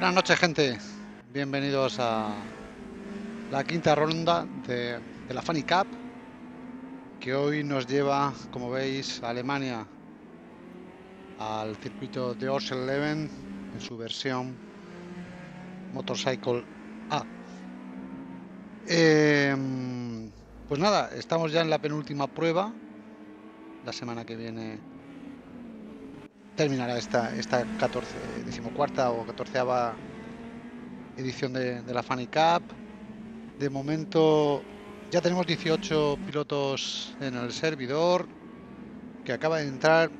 Buenas noches, gente. Bienvenidos a la quinta ronda de la Funny Cup, que hoy nos lleva, como veis, a Alemania, al circuito de Oschersleben en su versión Motorcycle A. Pues nada, estamos ya en la penúltima prueba. La semana que viene terminará esta 14ª o 14ª edición de la Funny Cup. De momento ya tenemos 18 pilotos en el servidor, que acaba de entrar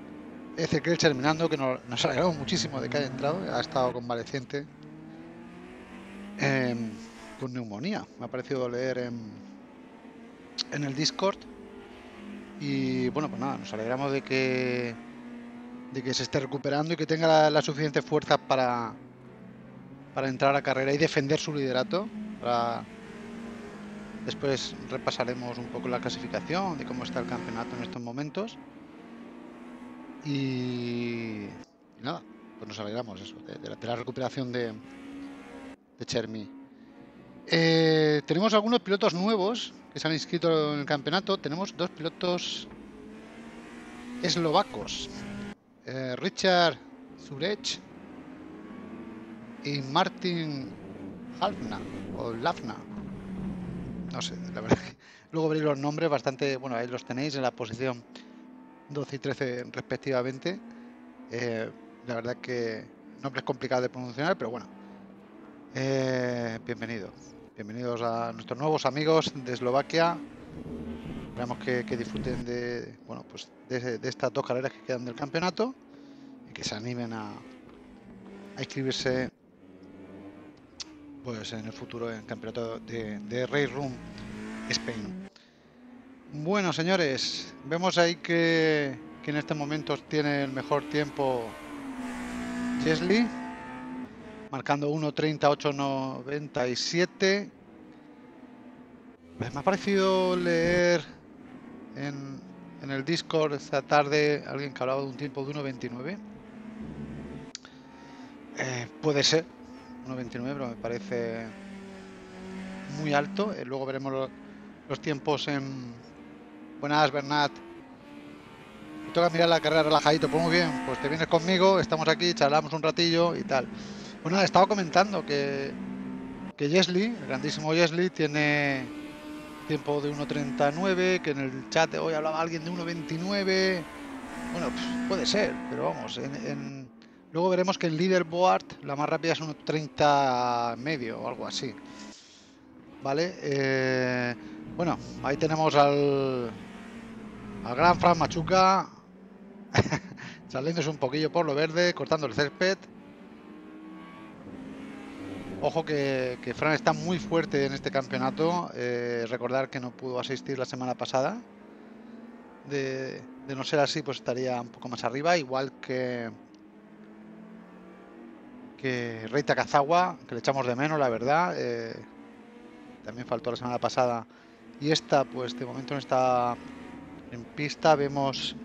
Ezequiel terminando, que nos alegramos muchísimo de que haya entrado. Ha estado convaleciente con neumonía, me ha parecido leer en el Discord. Y bueno, pues nada, nos alegramos de que se esté recuperando y que tenga la suficiente fuerza para entrar a carrera y defender su liderato. Después repasaremos un poco la clasificación de cómo está el campeonato en estos momentos. Y nada, pues nos alegramos eso, de la recuperación de Chermi. Tenemos algunos pilotos nuevos que se han inscrito en el campeonato. Tenemos dos pilotos eslovacos. Richard Zurech y Martín Hafna o Lafna, no sé, la verdad que luego veréis los nombres bastante. Bueno, ahí los tenéis en la posición 12 y 13 respectivamente. La verdad que nombre es complicado de pronunciar, pero bueno, bienvenidos a nuestros nuevos amigos de Eslovaquia. Esperamos que disfruten de estas dos carreras que quedan del campeonato y que se animen a inscribirse pues en el futuro en el campeonato de Race Room Spain. Bueno, señores, vemos ahí que en este momento tiene el mejor tiempo Jesli, marcando 1:38.97. Me ha parecido leer en el Discord esta tarde alguien que hablaba de un tiempo de 1.29. Puede ser 1.29, pero me parece muy alto. Luego veremos los tiempos en... Buenas, Bernat. Me toca mirar la carrera relajadito. Pues muy bien, pues te vienes conmigo, estamos aquí, charlamos un ratillo y tal. Bueno, estaba comentando que Jesli, el grandísimo Jesli, tiene tiempo de 1.39, que en el chat hoy hablaba alguien de 1.29. bueno, pues puede ser, pero vamos, luego veremos que en leaderboard la más rápida es 1.30 medio o algo así, vale. Bueno, ahí tenemos al gran Fran Machuca saliéndose un poquillo por lo verde, cortando el césped. Ojo que Fran está muy fuerte en este campeonato. Recordar que no pudo asistir la semana pasada. De no ser así, pues estaría un poco más arriba. Igual que Rey Takazawa, que le echamos de menos, la verdad. También faltó la semana pasada. Y esta, pues de momento no está en pista. Vemos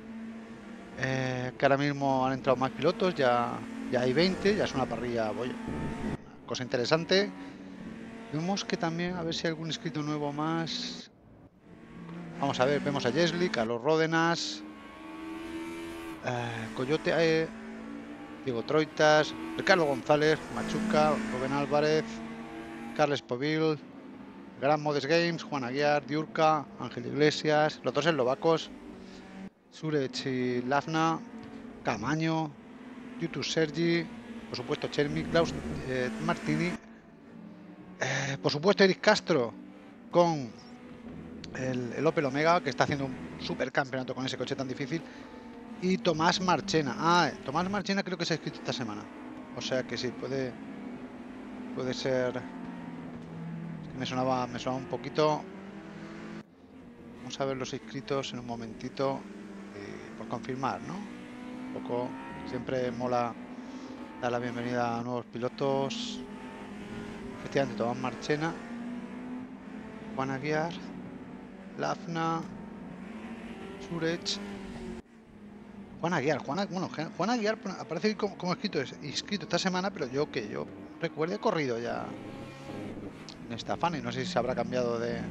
que ahora mismo han entrado más pilotos. Ya hay 20, ya es una parrilla cosa interesante. Vemos que también, a ver si hay algún inscrito nuevo más. Vamos a ver, vemos a Jesli, Carlos Ródenas, Coyote, Diego Troitas, Ricardo González, Machuca, Rubén Álvarez, Carles Povil, Gran Modest Games, Juan Aguiar, Diurka, Ángel Iglesias, los dos eslovacos, Zurech y Lafna, Camaño, YouTube Sergi, por supuesto Chermi, Klaus Martini, por supuesto Eric Castro con el Opel Omega, que está haciendo un super campeonato con ese coche tan difícil, y Tomás Marchena. Tomás Marchena creo que se ha inscrito esta semana, o sea que sí, puede ser. Es que me sonaba un poquito. Vamos a ver los inscritos en un momentito, por confirmar, ¿no? Un poco, siempre mola dar la bienvenida a nuevos pilotos. Efectivamente, Tomás Marchena, Juan Aguiar, Lafna, Zurech. Juan Aguiar aparece como escrito esta semana, pero yo recuerde, ha corrido ya en esta Funny. No sé si se habrá cambiado de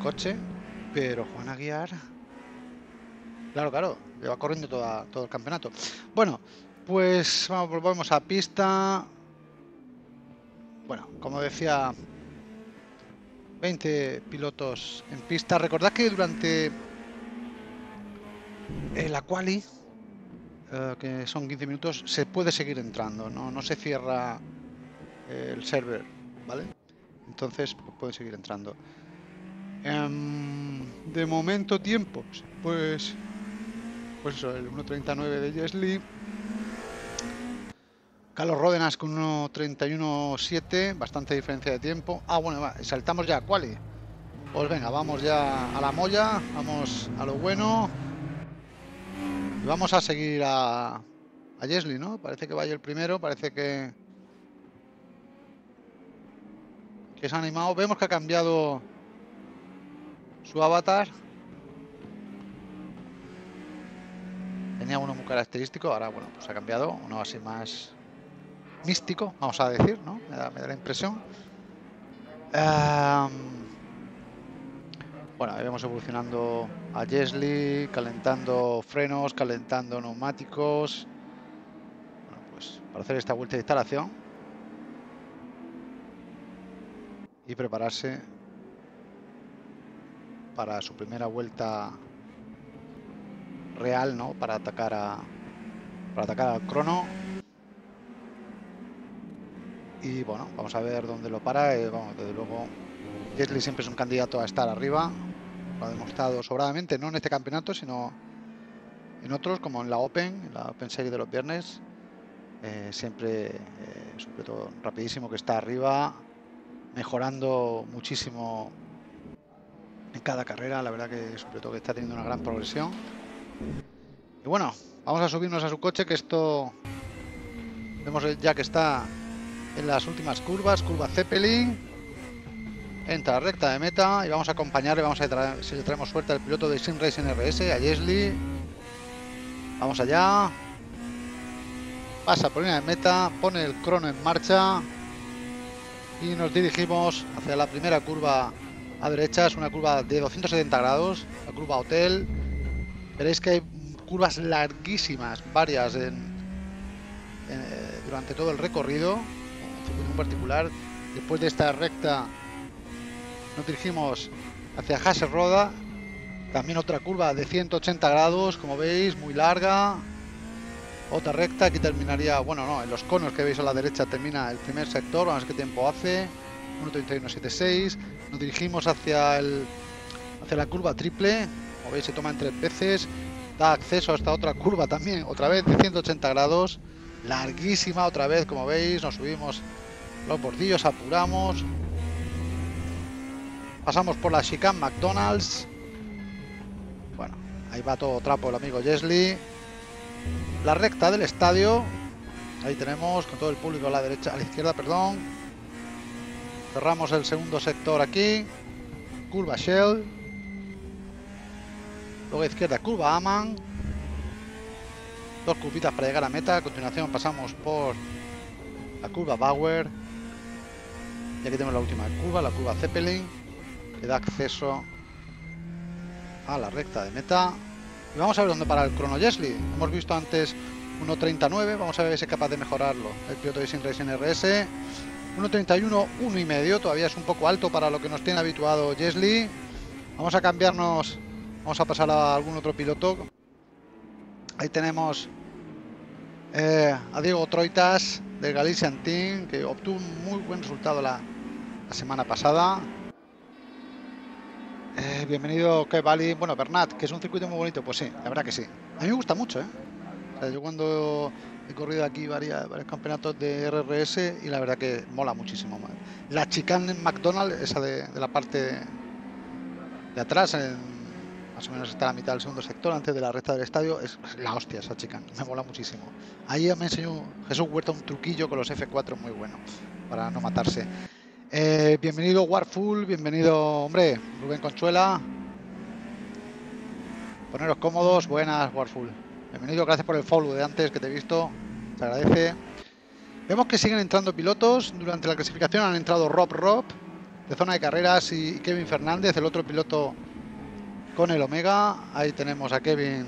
coche, pero Juan Aguiar... Claro, lleva corriendo todo el campeonato. Bueno, pues volvemos a pista. Bueno, como decía, 20 pilotos en pista. Recordad que durante la quali, que son 15 minutos, se puede seguir entrando, no se cierra el server, ¿vale? Entonces puede seguir entrando. De momento tiempos, pues eso, el 1.39 de Jesli. Carlos Ródenas con 1.31.7, bastante diferencia de tiempo. Ah, bueno, va, saltamos ya a quali. Pues venga, vamos ya a la molla, vamos a lo bueno. Y vamos a seguir a Jesli, ¿no? Parece que vaya el primero, parece que se ha animado. Vemos que ha cambiado su avatar. Tenía uno muy característico, ahora bueno, pues ha cambiado, uno así más místico, vamos a decir, ¿no? Me da la impresión. Bueno, ahí vamos evolucionando a Jesli, calentando frenos, calentando neumáticos. Bueno, pues para hacer esta vuelta de instalación y prepararse para su primera vuelta real, ¿no? Para atacar al crono. Y bueno, vamos a ver dónde lo para. Vamos, desde luego Jesli siempre es un candidato a estar arriba, lo ha demostrado sobradamente, no en este campeonato sino en otros, como en la Open Series de los viernes. Siempre es un piloto rapidísimo que está arriba, mejorando muchísimo en cada carrera. La verdad que es un piloto que está teniendo una gran progresión. Y bueno, vamos a subirnos a su coche, que esto vemos ya que está en las últimas curvas, curva Zeppelin, entra recta de meta y vamos a acompañarle, vamos a traer, si le traemos suerte al piloto de Sim Racing RS, a Jesli. Vamos allá, pasa por línea de meta, pone el crono en marcha y nos dirigimos hacia la primera curva a derecha. Es una curva de 270 grados, la curva Hotel. Veréis que hay curvas larguísimas, varias durante todo el recorrido. En particular, después de esta recta nos dirigimos hacia Hasselroda, también otra curva de 180 grados, como veis, muy larga, otra recta que terminaría, bueno, no, en los conos que veis a la derecha termina el primer sector. Vamos a ver qué tiempo hace, 1.31.76, nos dirigimos hacia la curva triple. Como veis, se toman tres veces, da acceso a esta otra curva también, otra vez de 180 grados, larguísima otra vez, como veis, nos subimos los bordillos, apuramos, pasamos por la chicane McDonald's. Bueno, ahí va todo trapo el amigo Jesli. La recta del estadio, ahí tenemos con todo el público a la izquierda, perdón. Cerramos el segundo sector aquí, curva Shell. Luego a izquierda curva Aman, dos curvitas para llegar a meta. A continuación pasamos por la curva Bauer y aquí tenemos la última curva, la curva Zeppelin, que da acceso a la recta de meta. Y vamos a ver dónde para el crono Jesli. Hemos visto antes 1.39, vamos a ver si es capaz de mejorarlo el piloto de Sim Racing RS. 1.31, 1.5, todavía es un poco alto para lo que nos tiene habituado Jesli. Vamos a cambiarnos. Vamos a pasar a algún otro piloto. Ahí tenemos a Diego Troitas del Galician Team, que obtuvo un muy buen resultado la semana pasada. Bienvenido Kevali. Bueno, Bernat, que es un circuito muy bonito. Pues sí, la verdad que sí. A mí me gusta mucho, ¿eh? O sea, yo cuando he corrido aquí varios campeonatos de RRS y la verdad que mola muchísimo. La chicane en McDonald's, esa de la parte de atrás, más o menos está a la mitad del segundo sector, antes de la recta del estadio, es la hostia esa chica, me mola muchísimo. Ahí me enseñó Jesús Huerta un truquillo con los F4 muy bueno, para no matarse. Bienvenido Warful, bienvenido, hombre, Rubén Conchuela. Poneros cómodos, buenas Warful. Bienvenido, gracias por el follow de antes que te he visto, se agradece. Vemos que siguen entrando pilotos. Durante la clasificación han entrado Rob Rob de zona de carreras y Kevin Fernández, el otro piloto con el Omega. Ahí tenemos a Kevin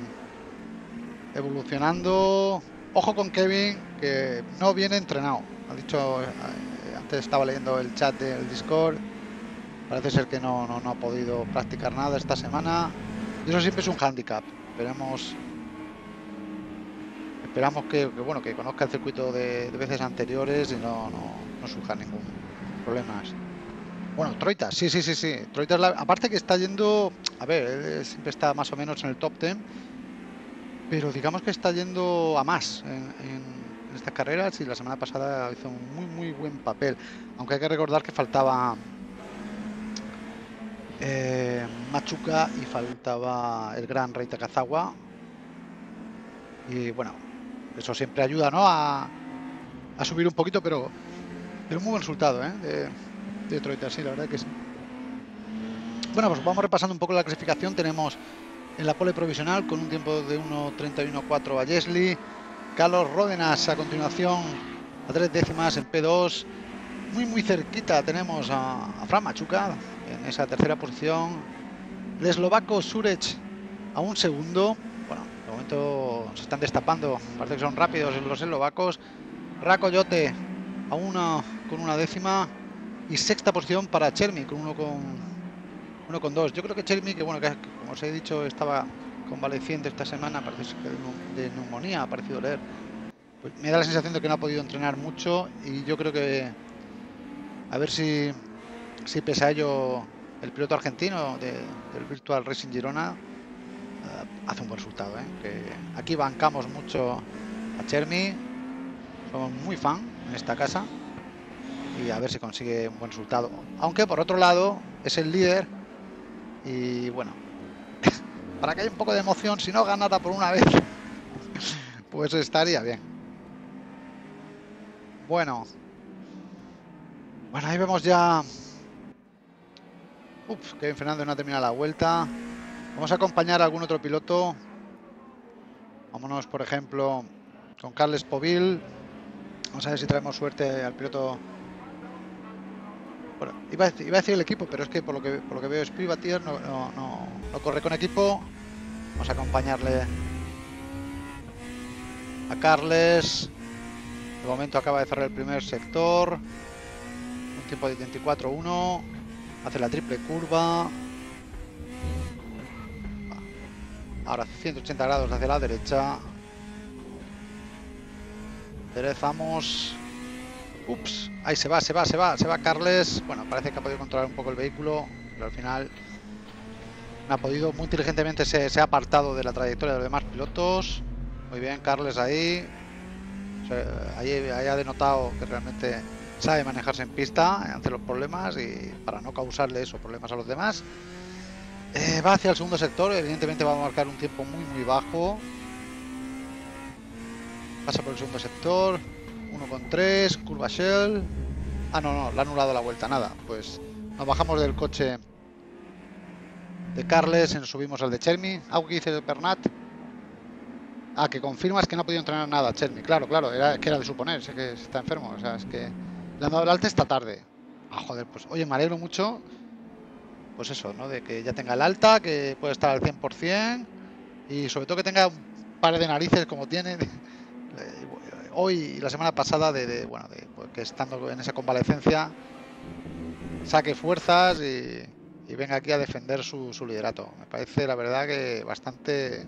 evolucionando. Ojo con Kevin, que no viene entrenado. Ha dicho, antes estaba leyendo el chat del Discord, parece ser que no ha podido practicar nada esta semana. Y eso siempre es un hándicap. Esperamos que conozca el circuito de veces anteriores y no surja ningún problema. Bueno, Troitas, sí. Troitas, aparte que está yendo, siempre está más o menos en el top 10, pero digamos que está yendo a más en estas carreras, y la semana pasada hizo un muy buen papel. Aunque hay que recordar que faltaba Machuca y faltaba el gran Rey Takazawa, y bueno, eso siempre ayuda, ¿no?, a subir un poquito, pero muy buen resultado, ¿eh?, de Troitas, sí, la verdad que sí. Bueno, pues vamos repasando un poco la clasificación. Tenemos en la pole provisional con un tiempo de 1.31.4 a Jesli. Carlos Ródenas a continuación a 3 décimas en P2. Muy cerquita tenemos a Fran Machuca en esa tercera posición. El eslovaco Zurech a 1 segundo. Bueno, de momento se están destapando, parece que son rápidos los eslovacos. Coyote a 1 décima. Y sexta posición para Chermi con 1.2. Yo creo que Chermi, que como os he dicho, estaba convaleciente esta semana, parece que de neumonía, ha parecido leer. Pues me da la sensación de que no ha podido entrenar mucho, y yo creo que a ver si Pesallo, el piloto argentino del Virtual Racing Girona, hace un buen resultado, ¿eh? Que aquí bancamos mucho a Chermi, somos muy fan en esta casa, y a ver si consigue un buen resultado. Aunque por otro lado es el líder, y bueno, para que haya un poco de emoción, si no ganara por una vez pues estaría bien. Bueno, ahí vemos ya. Ups, Kevin Fernández no ha terminado la vuelta. Vamos a acompañar a algún otro piloto. Vámonos, por ejemplo, con Carles Povil. Vamos a ver si traemos suerte al piloto. Bueno, iba a decir el equipo, pero es que por lo que veo es Privatier, no corre con equipo. Vamos a acompañarle a Carles. De momento acaba de cerrar el primer sector. Un tiempo de 24-1. Hace la triple curva. Ahora 180 grados hacia la derecha. Enderezamos. Ups, ahí se va Carles. Bueno, parece que ha podido controlar un poco el vehículo, pero al final no ha podido. Muy inteligentemente se ha apartado de la trayectoria de los demás pilotos. Muy bien, Carles ahí. Ahí ha denotado que realmente sabe manejarse en pista ante los problemas, y para no causarle esos problemas a los demás. Va hacia el segundo sector, evidentemente va a marcar un tiempo muy bajo. Pasa por el segundo sector. 1.3, curva shell. Ah, no, le ha anulado la vuelta, nada. Pues nos bajamos del coche de Carles y nos subimos al de Chermi. Algo que dice Bernat. Ah, que confirmas que no ha podido entrenar nada Chermi. Claro, era de suponer, sé que está enfermo. O sea, es que le han dado el alta esta tarde. Ah, joder, pues oye, me alegro mucho. Pues eso, ¿no? De que ya tenga el alta, que puede estar al 100%. Y sobre todo que tenga un par de narices como tiene hoy y la semana pasada, pues que estando en esa convalecencia saque fuerzas y venga aquí a defender su liderato. Me parece, la verdad, que bastante...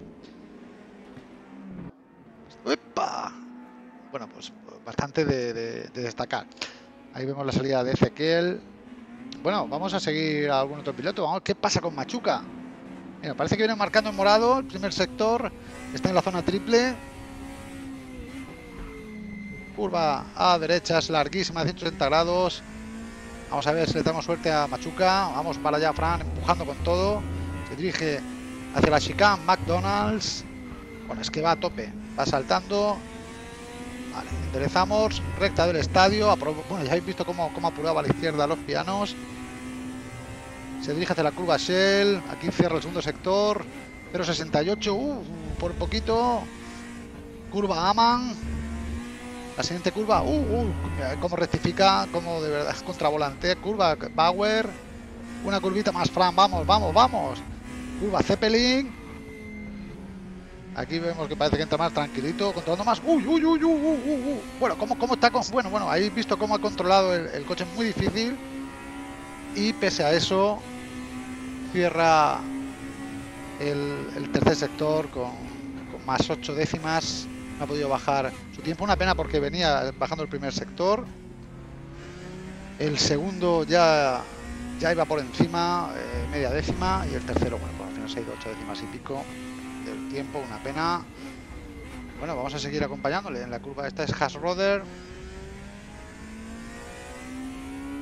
¡Epa! Bueno, pues bastante de destacar. Ahí vemos la salida de Ezequiel. Bueno, vamos a seguir a algún otro piloto. Vamos, ¿qué pasa con Machuca? Mira, parece que viene marcando en morado el primer sector. Está en la zona triple. Curva a derechas, larguísima, 180 grados. Vamos a ver si le damos suerte a Machuca. Vamos para allá, Fran, empujando con todo. Se dirige hacia la chicane McDonald's. Bueno, es que va a tope, va saltando. Vale, enderezamos, recta del estadio. Bueno, ya habéis visto cómo apuraba a la izquierda los pianos. Se dirige hacia la curva Shell. Aquí cierra el segundo sector. 0.68, por poquito. Curva Aman. La siguiente curva, cómo rectifica, cómo de verdad contravolantea, curva Bauer, una curvita más, Fran, vamos, vamos, vamos. Curva Zeppelin. Aquí vemos que parece que entra más tranquilito, controlando más. Bueno, cómo está con... Bueno, ahí visto cómo ha controlado el coche, muy difícil. Y pese a eso, cierra el tercer sector con más 8 décimas. No ha podido bajar su tiempo, una pena porque venía bajando el primer sector. El segundo ya iba por encima, media décima. Y el tercero, bueno, pues al final se ha ido 8 décimas y pico del tiempo, una pena. Bueno, vamos a seguir acompañándole. En la curva esta es Hasroder.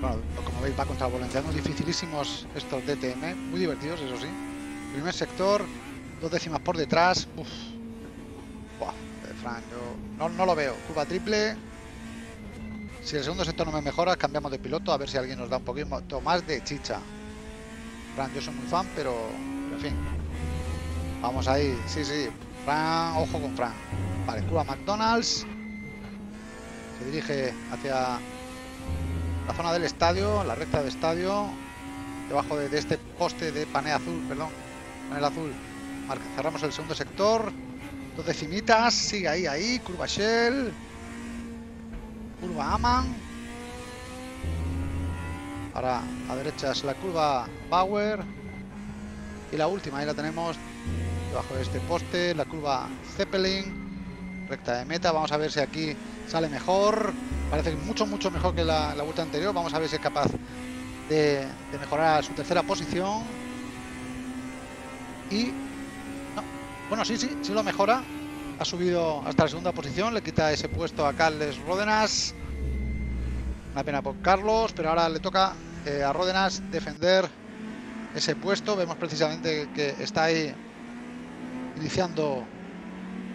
Bueno, como veis va contravolanteando, dificilísimos estos DTM, muy divertidos, eso sí. Primer sector, 2 décimas por detrás. Uff. Buah. Yo no lo veo. Curva triple. Si el segundo sector no me mejora, cambiamos de piloto. A ver si alguien nos da un poquito más de chicha. Fran, yo soy muy fan, pero en fin. Vamos ahí. Sí. Fran, ojo con Fran. Vale, curva McDonald's. Se dirige hacia la zona del estadio, la recta del estadio. Debajo de este poste de panel azul. Cerramos el segundo sector. 2 decimitas, sigue ahí, curva Shell, curva Aman, ahora a derecha es la curva Bauer y la última, ahí la tenemos debajo de este poste, la curva Zeppelin, recta de meta. Vamos a ver si aquí sale mejor, parece mucho mejor que la vuelta anterior. Vamos a ver si es capaz de mejorar su tercera posición y... Bueno, sí lo mejora. Ha subido hasta la segunda posición. Le quita ese puesto a Carles Ródenas. Una pena por Carlos, pero ahora le toca a Ródenas defender ese puesto. Vemos precisamente que está ahí iniciando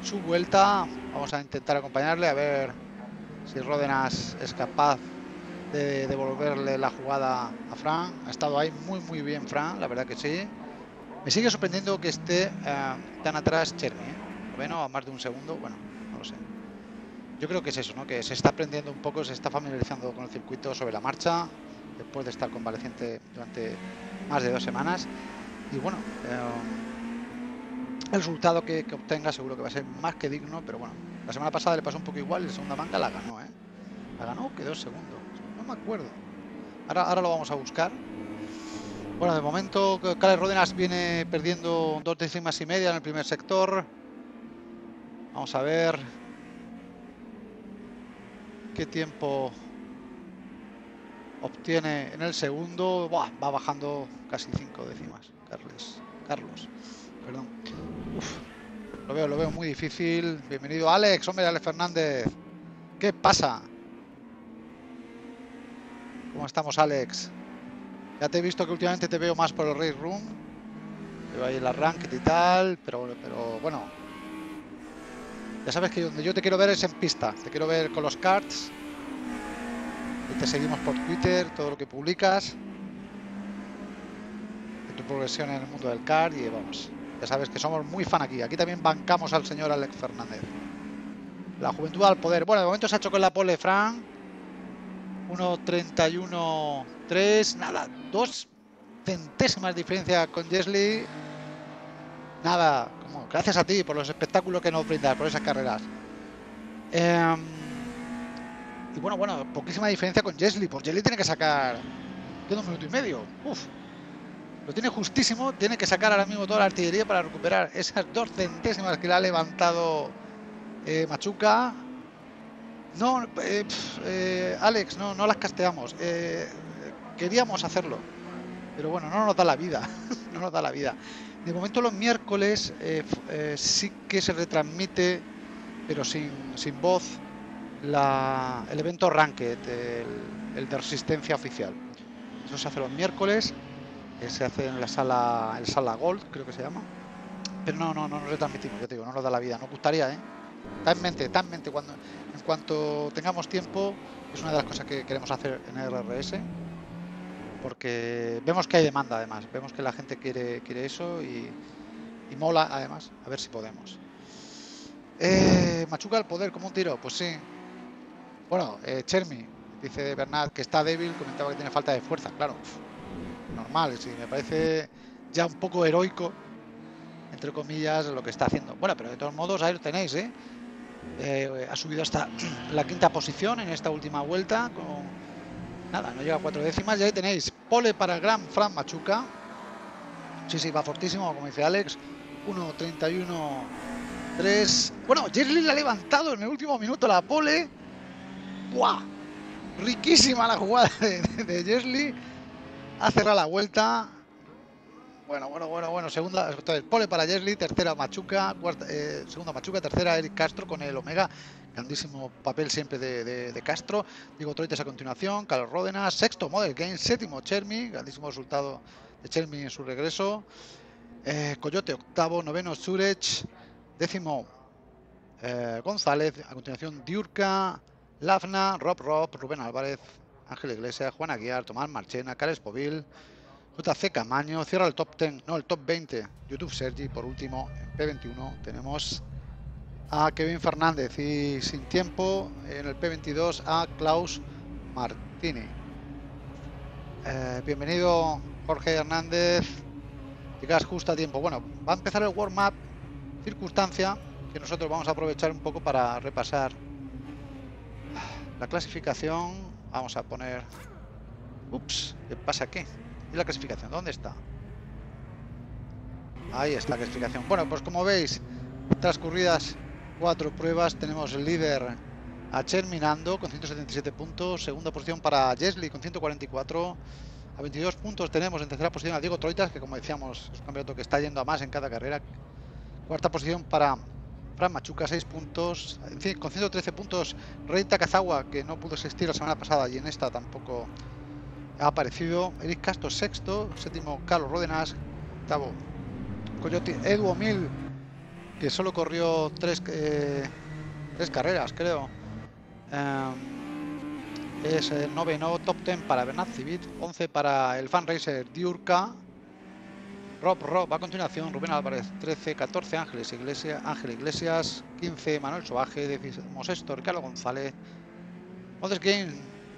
su vuelta. Vamos a intentar acompañarle a ver si Ródenas es capaz de devolverle la jugada a Fran. Ha estado ahí muy bien Fran, la verdad que sí. Me sigue sorprendiendo que esté tan atrás Chermi, bueno, a más de un segundo, bueno, no lo sé. Yo creo que es eso, ¿no? Que se está aprendiendo un poco, se está familiarizando con el circuito sobre la marcha, después de estar convaleciente durante más de 2 semanas. Y bueno, el resultado que obtenga seguro que va a ser más que digno, pero bueno, la semana pasada le pasó un poco igual y la segunda manga la ganó, ¿eh? La ganó, quedó segundo, no me acuerdo. Ahora lo vamos a buscar. Bueno, de momento Carles Ródenas viene perdiendo 2 décimas y media en el primer sector. Vamos a ver qué tiempo obtiene en el segundo. Buah, va bajando casi 5 décimas. Carlos, perdón. Uf, lo veo muy difícil. Bienvenido Alex, hombre, Alex Fernández. ¿Qué pasa? ¿Cómo estamos, Alex? Ya te he visto que últimamente te veo más por el Race Room. Te veo ahí el arranque y tal, pero bueno. Ya sabes que donde yo te quiero ver es en pista. Te quiero ver con los karts. Y te seguimos por Twitter, todo lo que publicas. De tu progresión en el mundo del kart y vamos. Ya sabes que somos muy fan aquí. Aquí también bancamos al señor Alex Fernández. La juventud al poder. Bueno, de momento se ha hecho con la pole Fran. 1.31.3, nada, 2 centésimas de diferencia con Jesli. Nada, como, gracias a ti por los espectáculos que nos brindas, por esas carreras. Y bueno, poquísima diferencia con Jesli. Pues Jesli tiene que sacar de 2 minutos y medio. Uf, lo tiene justísimo. Tiene que sacar ahora mismo toda la artillería para recuperar esas 2 centésimas que le ha levantado Machuca. No, Alex, no las casteamos. Queríamos hacerlo, pero bueno, no nos da la vida. No nos da la vida. De momento los miércoles sí que se retransmite, pero sin voz, el evento Ranked, el de resistencia oficial. Eso se hace los miércoles, se hace en la sala Gold, creo que se llama. Pero no nos retransmitimos, yo te digo, no nos da la vida. Nos gustaría, ¿eh? Está en mente cuando... En cuanto tengamos tiempo, es una de las cosas que queremos hacer en RRS, porque vemos que hay demanda, además, vemos que la gente quiere eso y mola, además, a ver si podemos. Machuca al poder, como un tiro, pues sí. Bueno, Chermi, dice Bernat que está débil, comentaba que tiene falta de fuerza, claro. Normal, sí, me parece ya un poco heroico, entre comillas, lo que está haciendo. Bueno, pero de todos modos, ahí lo tenéis, ¿eh? Ha subido hasta la quinta posición en esta última vuelta, con nada, no llega a 4 décimas, y ahí tenéis, pole para el gran Fran Machuca. Sí, sí, va fortísimo, como dice Alex, 1.31.3. Bueno, Jesli la ha levantado en el último minuto la pole. ¡Guau! Riquísima la jugada de Jesli. Ha cerrado la vuelta. Bueno. Segunda, entonces, pole para Jesli, tercera Machuca, cuarta, segunda Machuca, tercera Eric Castro con el Omega. Grandísimo papel siempre de Castro. Diego Troitas a continuación, Carlos Ródenas, sexto Modest Games, séptimo Chermi, grandísimo resultado de Chermi en su regreso. Coyote octavo, noveno Zurech, décimo González, a continuación Diurka, Hafna, Rob, Rubén Álvarez, Ángel Iglesias, Juan Aguiar, Tomás Marchena, Carles Povil, JC Camaño, cierra el top 10, no, el top 20, YouTube Sergi, por último, en P21 tenemos a Kevin Fernández y sin tiempo en el P22 a Klaus Martini. Bienvenido Jorge Hernández, llegas justo a tiempo. Bueno, va a empezar el warm-up, circunstancia que nosotros vamos a aprovechar un poco para repasar la clasificación. Vamos a poner... Ups, ¿qué pasa aquí? ¿Y la clasificación? ¿Dónde está? Ahí está la clasificación. Bueno, pues como veis, transcurridas 4 pruebas, tenemos el líder a Cherminando con 177 puntos, segunda posición para Jesli con 144, a 22 puntos tenemos en tercera posición a Diego Troitas, que como decíamos es un campeonato que está yendo a más en cada carrera, cuarta posición para Fran Machuca, 6 puntos, con 113 puntos Rey Takazawa, que no pudo existir la semana pasada y en esta tampoco ha aparecido. Eric Castro sexto, séptimo Carlos Ródenas, octavo Coyote, Edu O'Mill, que solo corrió tres carreras, creo. Es el noveno, top 10 para Bernat Civit, 11 para el fan racer Diurka, Rob a continuación, Rubén Álvarez 13, 14 Ángel Iglesias, 15 Manuel Sobaje, 16 Ricardo González, Modest Games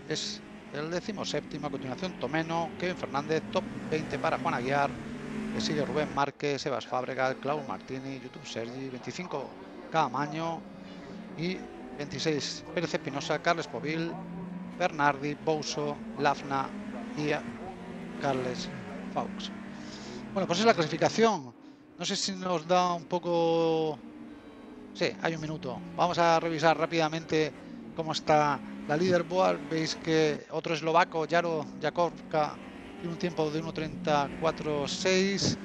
es el 17º, a continuación Tomeno, Kevin Fernández, top 20 para Juan Aguiar, le sigue Rubén Márquez, Sebas Fábregas, Klaus Martini, YouTube Sergi, 25 Camaño y 26 Pérez Espinosa, Carles Povil, Bernardi, Bouso, Hafna y Carles Faux. Bueno, pues es la clasificación. No sé si nos da un poco... Sí, hay un minuto. Vamos a revisar rápidamente cómo está la leaderboard. Veis que otro eslovaco, Jaro Jakovka, tiene un tiempo de 1.34.6.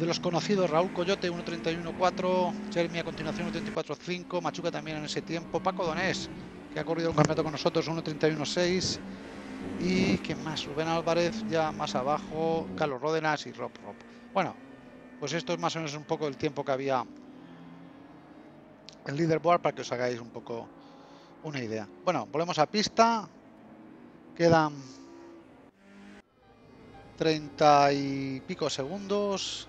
De los conocidos, Raúl Coyote, 1.31.4. Chermi a continuación, 1.34.5. Machuca también en ese tiempo. Paco Donés, que ha corrido un campeonato con nosotros, 1.31.6. Y quién más, Rubén Álvarez ya más abajo, Carlos Ródenas y Rob. Bueno, pues esto es más o menos un poco el tiempo que había el leaderboard para que os hagáis un poco una idea. Bueno, volvemos a pista. Quedan 30 y pico segundos.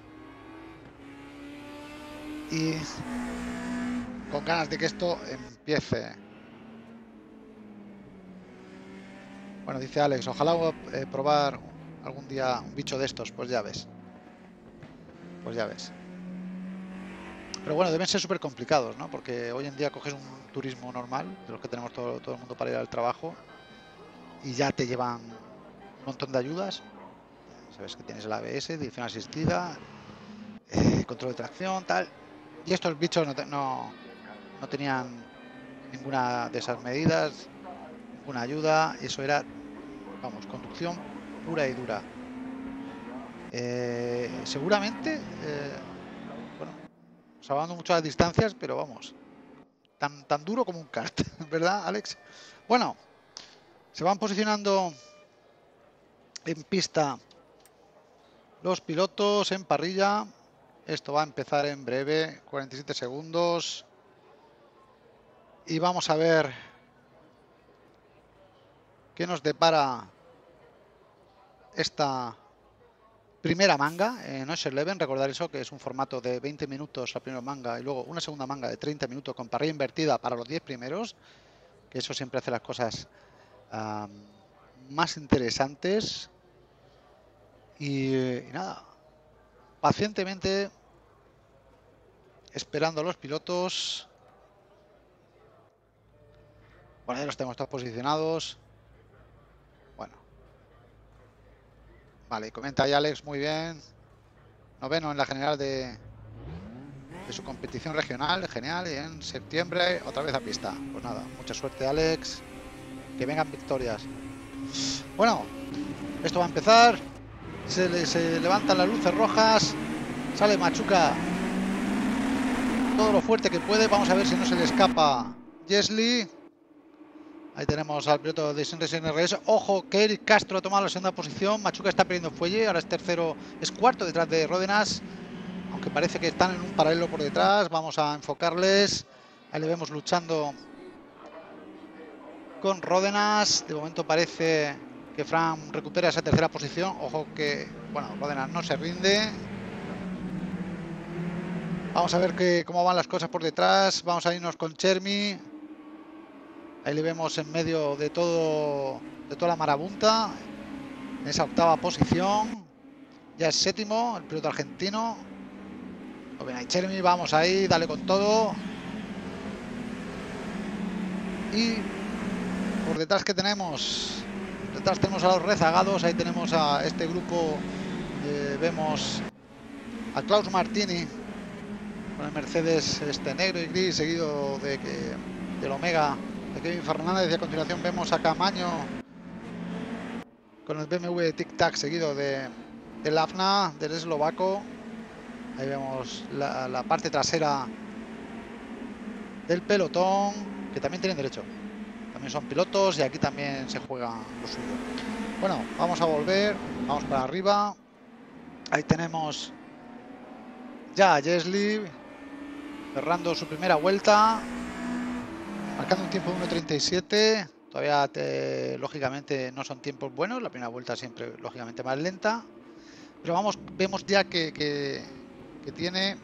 Y con ganas de que esto empiece. Bueno, dice Alex, ojalá probar algún día un bicho de estos, pues ya ves. Pero bueno, deben ser súper complicados, ¿no? Porque hoy en día coges un turismo normal, de los que tenemos todo el mundo para ir al trabajo, y ya te llevan un montón de ayudas. Sabes que tienes el ABS, dirección asistida, control de tracción, tal. Y estos bichos no tenían ninguna de esas medidas. Una ayuda, eso era, vamos, conducción pura y dura. Seguramente, bueno, salvando mucho las distancias, pero vamos, tan duro como un kart, ¿verdad, Alex? Bueno, se van posicionando en pista los pilotos en parrilla. Esto va a empezar en breve, 47 segundos. Y vamos a ver ¿qué nos depara esta primera manga en Oschersleben? Recordar eso, que es un formato de 20 minutos la primera manga y luego una segunda manga de 30 minutos con parrilla invertida para los 10 primeros. que eso siempre hace las cosas más interesantes. Y nada, pacientemente esperando a los pilotos. Bueno, ya los tenemos todos posicionados. Bueno. Vale, comenta ahí Alex, muy bien. Noveno en la general de su competición regional, genial, y en septiembre otra vez a pista. Pues nada, mucha suerte Alex, que vengan victorias. Bueno, esto va a empezar, se levantan las luces rojas, sale Machuca todo lo fuerte que puede, vamos a ver si no se le escapa Jesli. Ahí tenemos al piloto de RRS. Ojo que Eric Castro ha tomado la segunda posición, Machuca está perdiendo fuelle, ahora es tercero, es cuarto detrás de Ródenas. Aunque parece que están en un paralelo por detrás. Vamos a enfocarles. Ahí le vemos luchando con Ródenas. De momento parece que Fran recupera esa tercera posición. Ojo que, bueno, Ródenas no se rinde. Vamos a ver cómo van las cosas por detrás. Vamos a irnos con Chermi. Ahí le vemos en medio de todo, de toda la marabunta. En esa octava posición. Ya es séptimo el piloto argentino. Bien, ahí Chermi, vamos ahí, dale con todo. Y por detrás que tenemos, por detrás tenemos a los rezagados, ahí tenemos a este grupo, vemos a Klaus Martini con el Mercedes este negro y gris, seguido del Omega de Kevin Fernández, y a continuación vemos a Camaño con el BMW Tic Tac, seguido del Hafna, del eslovaco. Ahí vemos la parte trasera del pelotón, que también tienen derecho. También son pilotos y aquí también se juega lo suyo. Bueno, vamos a volver, vamos para arriba. Ahí tenemos ya a Jesli cerrando su primera vuelta, marcando un tiempo de 1.37. Todavía, lógicamente, no son tiempos buenos. La primera vuelta siempre, lógicamente, más lenta. Pero vemos ya que tiene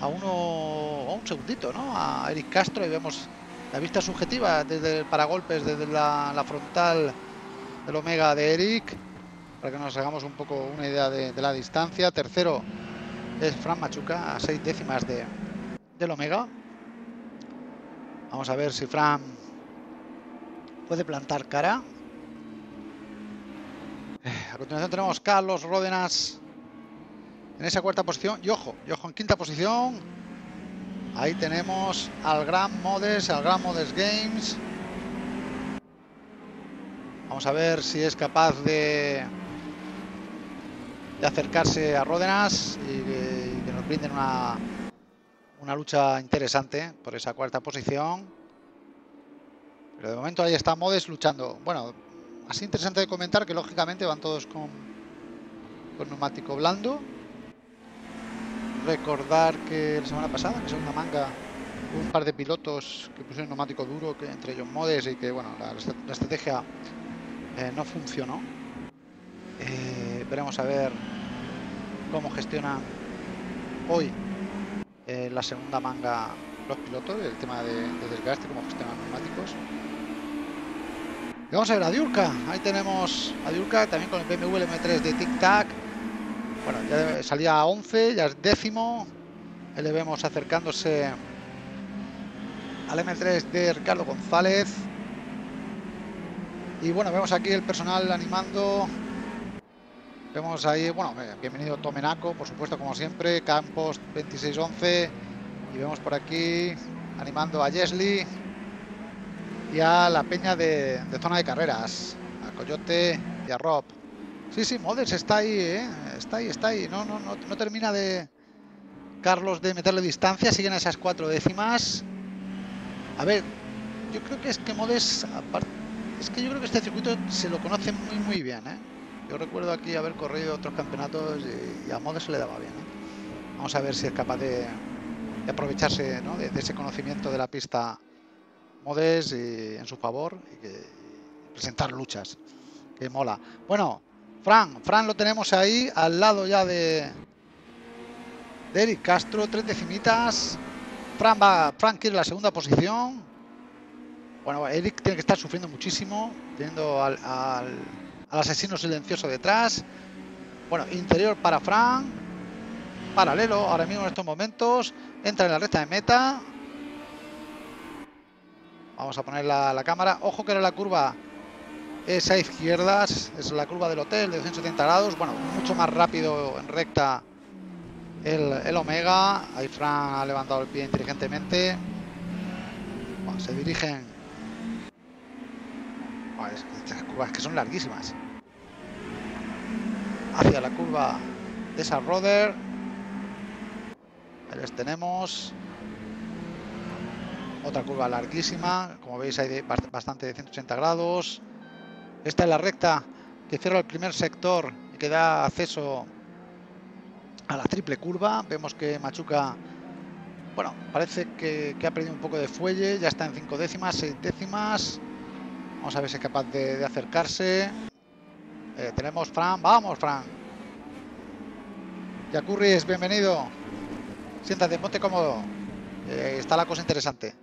a un segundito, ¿no?, a Eric Castro, y vemos la vista subjetiva desde el paragolpes, desde la frontal del Omega de Eric, para que nos hagamos un poco una idea de la distancia. Tercero es Fran Machuca, a 6 décimas del Omega. Vamos a ver si Fran puede plantar cara. A continuación tenemos Carlos Ródenas en esa cuarta posición, y ojo en quinta posición. Ahí tenemos al gran Modest Games. Vamos a ver si es capaz de acercarse a Ródenas y que nos brinden una lucha interesante por esa cuarta posición. Pero de momento ahí está Modest luchando. Bueno, así interesante de comentar que lógicamente van todos con neumático blando. Recordar que la semana pasada, en segunda manga, hubo un par de pilotos que pusieron neumático duro, que entre ellos Modest, y que bueno, la estrategia no funcionó. Veremos a ver cómo gestionan hoy la segunda manga los pilotos, el tema de desgaste, cómo gestionan neumáticos. Y vamos a ver a Diurka. Ahí tenemos a Diurka también con el BMW M3 de Tic Tac. Bueno, ya salía a 11, ya es décimo. Ahí le vemos acercándose al M3 de Ricardo González. Y bueno, vemos aquí el personal animando. Vemos ahí, bueno, bienvenido Tomenaco, por supuesto, como siempre. Campos 2611. Y vemos por aquí animando a Jesli y a la peña de zona de carreras, a Coyote y a Rob. Sí, Modest está ahí, ¿eh? Está ahí. No termina de Carlos de meterle distancia. Siguen a esas 4 décimas. A ver, yo creo que es que Modest, aparte, es que yo creo que este circuito se lo conoce muy bien, ¿eh? Yo recuerdo aquí haber corrido otros campeonatos y a Modest se le daba bien, ¿eh? Vamos a ver si es capaz de aprovecharse, ¿no?, de ese conocimiento de la pista Modest y en su favor, y presentar luchas, que mola. Bueno, Fran lo tenemos ahí, al lado ya de Eric Castro, 3 decimitas, Fran quiere la segunda posición. Bueno, Eric tiene que estar sufriendo muchísimo, teniendo al asesino silencioso detrás. Bueno, interior para Fran. Paralelo ahora mismo en estos momentos. Entra en la recta de meta. Vamos a poner la cámara. Ojo que era la curva esa izquierda. Es la curva del hotel de 270 grados. Bueno, mucho más rápido en recta el Omega. Ahí Fran ha levantado el pie inteligentemente. Bueno, se dirigen. Bueno, estas curvas que son larguísimas. Hacia la curva de esa Roder. Ahí les tenemos. Otra curva larguísima. Como veis hay bastante de 180 grados. Esta es la recta que cierra el primer sector y que da acceso a la triple curva. Vemos que Machuca, bueno, parece que ha perdido un poco de fuelle. Ya está en 5 décimas, 6 décimas. Vamos a ver si es capaz de acercarse. Tenemos Fran, vamos Fran. Yacurris, bienvenido. Siéntate, ponte cómodo. Está la cosa interesante.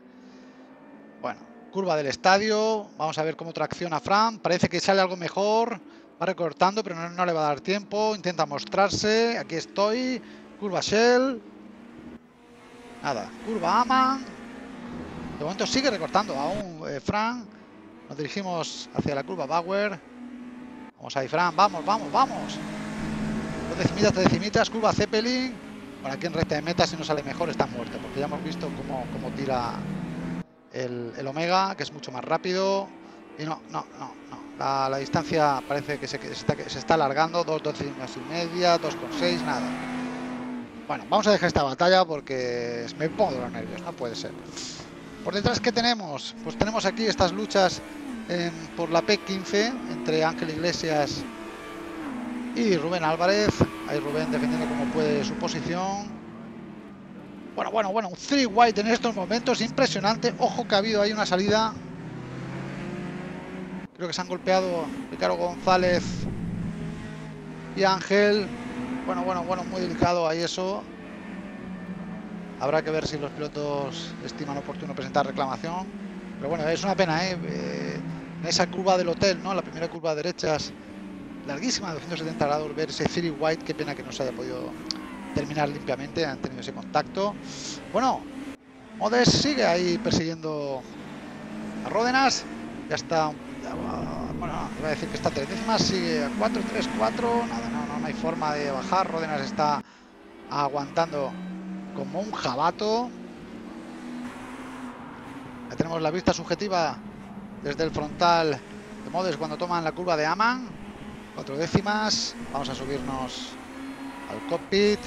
Bueno, curva del estadio. Vamos a ver cómo tracciona Fran. Parece que sale algo mejor. Va recortando, pero no le va a dar tiempo. Intenta mostrarse. Aquí estoy. Curva Shell. Nada. Curva Aman. De momento sigue recortando aún Fran. Nos dirigimos hacia la curva Bauer. Vamos ahí, Fran. Vamos, vamos, vamos. 2 decimitas, 3 decimitas. Curva Zeppelin. Por aquí en recta de meta, si no sale mejor, está muerto. Porque ya hemos visto cómo tira el Omega, que es mucho más rápido. Y no. La distancia parece que se está alargando. 2 décimas y media, 2,6, nada. Bueno, vamos a dejar esta batalla porque me pongo los nervios, no puede ser. Por detrás, ¿qué tenemos? Pues tenemos aquí estas luchas por la P15 entre Ángel Iglesias y Rubén Álvarez. Ahí Rubén defendiendo como puede su posición. Bueno, un 3-wide en estos momentos, impresionante. Ojo que ha habido ahí una salida. Creo que se han golpeado Ricardo González y Ángel. Bueno, muy delicado ahí eso. Habrá que ver si los pilotos estiman oportuno presentar reclamación. Pero bueno, es una pena, ¿eh? Esa curva del hotel, ¿no? La primera curva de derechas, larguísima, 270 grados, ver ese 3-wide. Qué pena que no se haya podido terminar limpiamente, han tenido ese contacto. Bueno, Modest sigue ahí persiguiendo a Ródenas. Ya está, bueno, iba a decir que está a 3 décimas, sigue a 4, 3, 4, nada, no hay forma de bajar. Ródenas está aguantando como un jabato. Ahí tenemos la vista subjetiva desde el frontal de Modest cuando toman la curva de Aman. 4 décimas, vamos a subirnos al cockpit.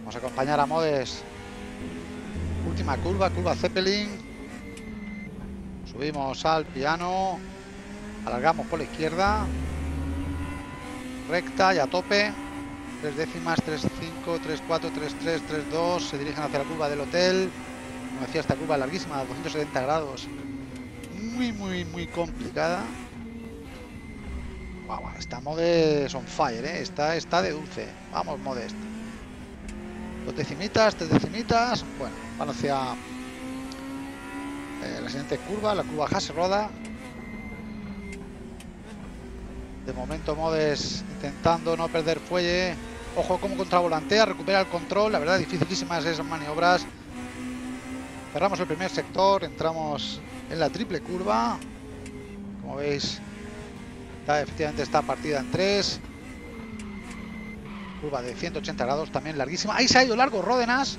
Vamos a acompañar a Modest. Última curva, curva Zeppelin. Subimos al piano. Alargamos por la izquierda. Recta y a tope. 3 décimas, 3,5, 3,4, 3,3, 3,2. Se dirigen hacia la curva del hotel. Como decía, esta curva larguísima, 270 grados. Muy complicada. Wow, está Modest on fire, ¿eh? Está de dulce. Vamos, Modest. 2 decimitas, 3 decimitas. Bueno, van hacia la siguiente curva, la curva Hasseroda. De momento Modest intentando no perder fuelle. Ojo como contravolantea, recupera el control. La verdad, dificilísimas esas maniobras. Cerramos el primer sector, entramos en la triple curva. Como veis, efectivamente está partida en 3. Curva de 180 grados, también larguísima. Ahí se ha ido largo Ródenas.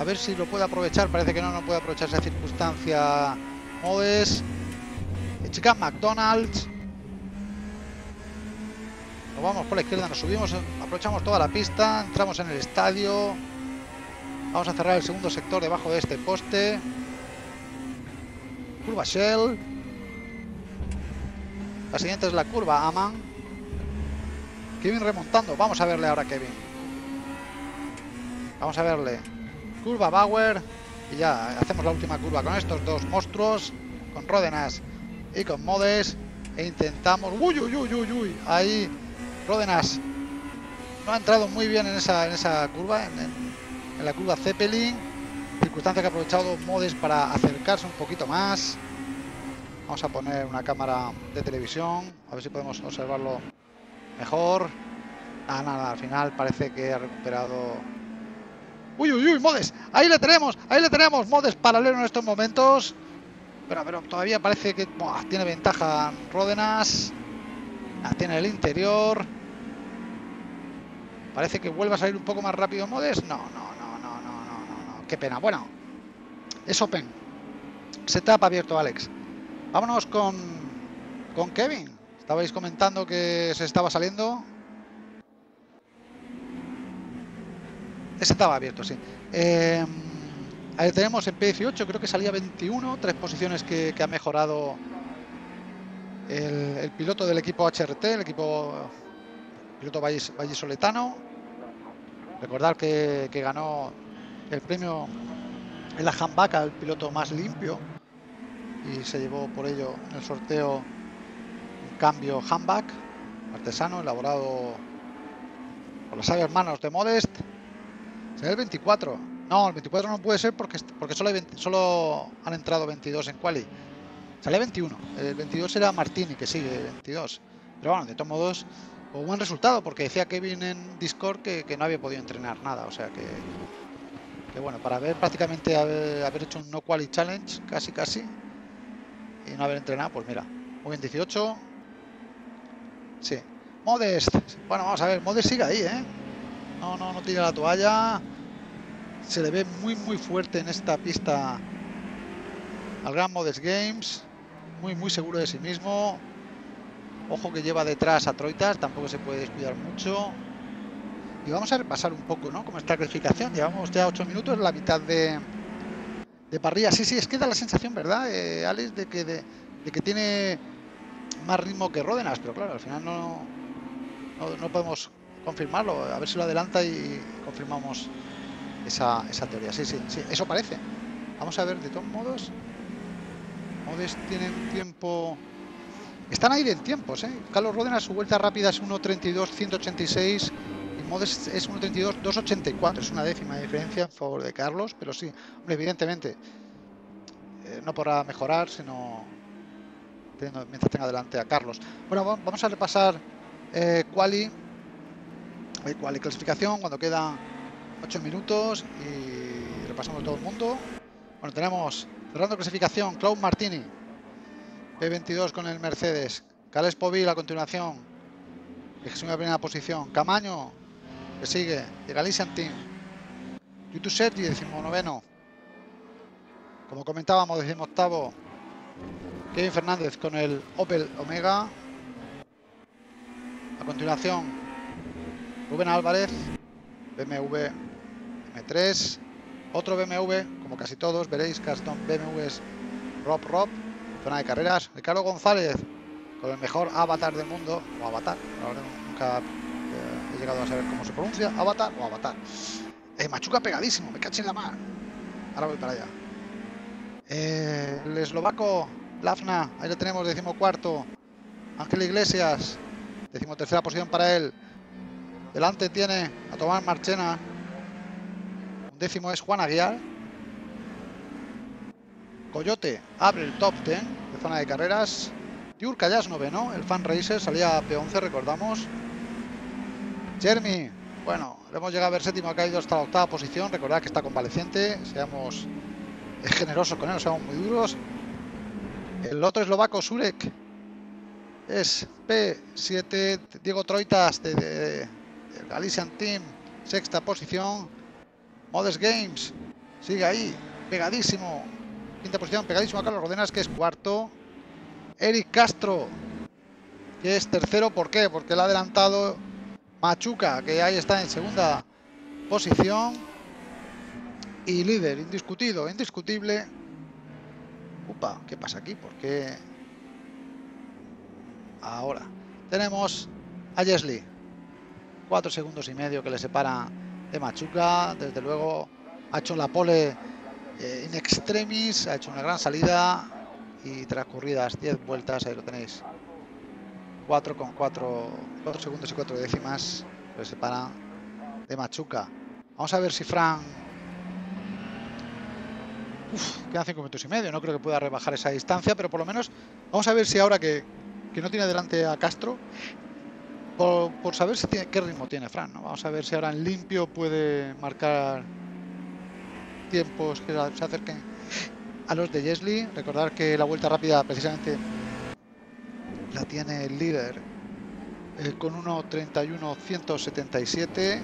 A ver si lo puede aprovechar. Parece que no puede aprovechar esa circunstancia Modest. Chica McDonald's. Nos vamos por la izquierda, nos subimos, aprovechamos toda la pista, entramos en el estadio. Vamos a cerrar el segundo sector debajo de este poste. Curva Shell. La siguiente es la curva Aman. Kevin remontando. Vamos a verle ahora, Kevin. Vamos a verle. Curva Bauer. Y ya hacemos la última curva con estos dos monstruos. Con Ródenas y con Modest. E intentamos. ¡Uy! Ahí Ródenas no ha entrado muy bien en esa curva. en la curva Zeppelin, circunstancia que ha aprovechado Modest para acercarse un poquito más. Vamos a poner una cámara de televisión, a ver si podemos observarlo mejor. Nada, al final parece que ha recuperado... ¡Uy, Modest! ¡Ahí le tenemos! Modest paralelo en estos momentos. Pero todavía parece que tiene ventaja Ródenas. Tiene el interior. Parece que vuelve a salir un poco más rápido Modest. No. Qué pena. Bueno, es open. Setup abierto, Alex. Vámonos con Kevin. Estabais comentando que se estaba saliendo. Ese estaba abierto, sí. Ahí tenemos en P18, creo que salía 21, 3 posiciones que ha mejorado el piloto del equipo HRT, el piloto vallisoletano. Recordad que ganó el premio en la Jambaca, el piloto más limpio, y se llevó por ello en el sorteo un cambio handbag artesano elaborado por los sabias manos de Modest. Será el 24. No, el 24 no puede ser porque solo han entrado 22 en quali. Salía 21. El 22 era Martini, que sigue 22. Pero bueno, de todos modos, un buen resultado, porque decía Kevin en Discord que no había podido entrenar nada. O sea que bueno, para ver prácticamente haber hecho un no quali challenge, casi, y no haber entrenado, pues mira, un 18. Sí. Modest. Bueno, vamos a ver, Modest sigue ahí, ¿eh? No tira la toalla. Se le ve muy fuerte en esta pista al gran Modest Games, muy seguro de sí mismo. Ojo que lleva detrás a Troitas, tampoco se puede descuidar mucho. Y vamos a repasar un poco, ¿no?, como está la clasificación. Llevamos ya 8 minutos, la mitad de parrilla. Sí, es que da la sensación, ¿verdad, Alex? De que tiene más ritmo que Ródenas, pero claro, al final no podemos confirmarlo. A ver si lo adelanta y confirmamos esa teoría. Sí, eso parece. Vamos a ver, de todos modos, Modest tiene un tiempo... Están ahí en tiempos, ¿eh? Carlos Ródenas, su vuelta rápida es 1.32.186 y Modest es 1.32.284. Es una décima de diferencia en favor de Carlos, pero sí, hombre, evidentemente, no podrá mejorar sino mientras tenga delante a Carlos. Bueno, vamos a repasar quali clasificación cuando queda 8 minutos y repasamos todo el mundo. Bueno, tenemos cerrando clasificación Klaus Martini, P22 con el Mercedes. Carles Povil a continuación, que es una primera posición. Camaño, que sigue, de Galician Team. YouTube Sergi, 19. Como comentábamos, 18. Kevin Fernández con el Opel Omega. A continuación, Rubén Álvarez, BMW M3, otro BMW, como casi todos, veréis, Custom BMWs Rob Rob, zona de carreras. Ricardo González, con el mejor avatar del mundo, o avatar, ahora nunca he llegado a saber cómo se pronuncia, avatar o avatar. Machuca pegadísimo, me caché en la mar. Ahora voy para allá. El eslovaco Hafna, ahí lo tenemos, 14. Ángel Iglesias, 13ª posición para él. Delante tiene a Tomás Marchena. 10º es Juan Aguiar. Coyote abre el top 10 de zona de carreras. Diurka ya es 9, el Fan Racer salía P11, recordamos. Chermi, bueno, le hemos llegado a ver 7º, ha caído hasta la 8ª posición. Recordad que está convaleciente, seamos generosos con él, no seamos muy duros. El otro eslovaco, Zurech, es P7. Diego Troitas del Galician Team, 6ª posición. Modest Games sigue ahí, pegadísimo, 5ª posición, pegadísimo a Carlos Ródenas, que es 4. Eric Castro, que es 3. ¿Por qué? Porque le ha adelantado Machuca, que ahí está en 2ª posición. Y líder indiscutido, indiscutible. Upa, ¿qué pasa aquí? ¿Por qué? Ahora tenemos a Jesli, 4,5 segundos que le separa de Machuca. Desde luego ha hecho la pole in extremis, ha hecho una gran salida y transcurridas 10 vueltas, ahí lo tenéis, 4,4 segundos y 4 décimas le separa de Machuca. Vamos a ver si Fran Quedan 5 minutos y medio. No creo que pueda rebajar esa distancia, pero por lo menos vamos a ver si ahora que no tiene delante a Castro, por saber si tiene, qué ritmo tiene Fran, ¿no? Vamos a ver si ahora en limpio puede marcar tiempos que se acerquen a los de Jesli. Recordar que la vuelta rápida precisamente la tiene el líder con 1.31.177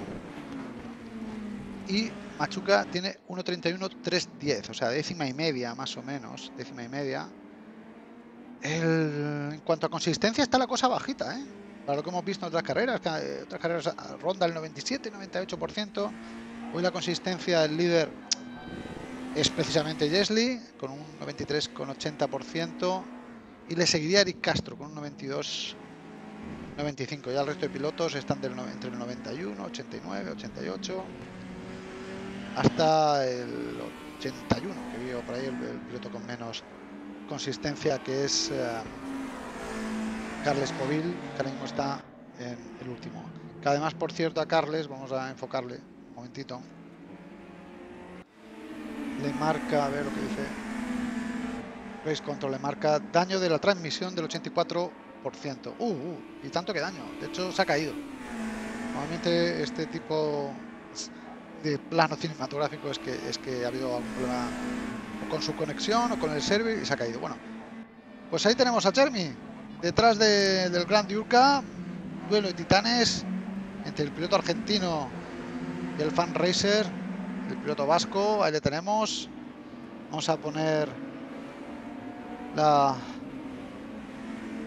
y Machuca tiene 1.31.310, o sea, décima y media más o menos, décima y media. En cuanto a consistencia está la cosa bajita, ¿eh? Para lo que hemos visto en otras carreras ronda el 97-98%. Hoy la consistencia del líder es precisamente Jesli con un 93,80% y le seguiría Eric Castro con un 92,95%. Ya el resto de pilotos están entre el 91, 89, 88 hasta el 81, que vio por ahí el piloto con menos consistencia, que es Carles Povil, que ahora mismo está en el último. Que además, por cierto, a Carles, vamos a enfocarle un momentito. Le marca, a ver lo que dice Race Control, le marca daño de la transmisión del 84%. Y tanto que daño, de hecho se ha caído. Normalmente este tipo de plano cinematográfico es que ha habido algún problema con su conexión o con el server y se ha caído. Bueno, pues ahí tenemos a Chermi detrás del Gran Diurka, duelo de titanes entre el piloto argentino y el fan racer, el piloto vasco. Ahí le tenemos. Vamos a poner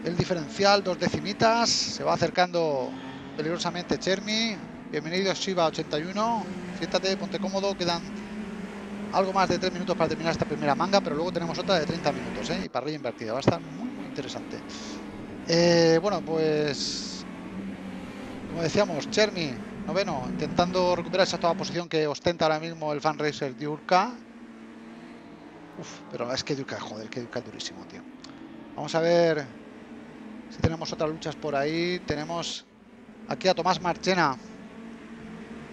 el diferencial, 2 decimitas. Se va acercando peligrosamente Chermi. Bienvenido Shiva 81. Siéntate, ponte cómodo. Quedan algo más de 3 minutos para terminar esta primera manga, pero luego tenemos otra de 30 minutos, ¿eh? Y parrilla invertida. Va a estar muy, muy interesante. Bueno, pues como decíamos, Chermi, noveno, intentando recuperar esa toda posición que ostenta ahora mismo el fan racer Diurka. Pero es que Diurka, joder, que Diurka es durísimo, tío. Vamos a ver si tenemos otras luchas por ahí. Tenemos aquí a Tomás Marchena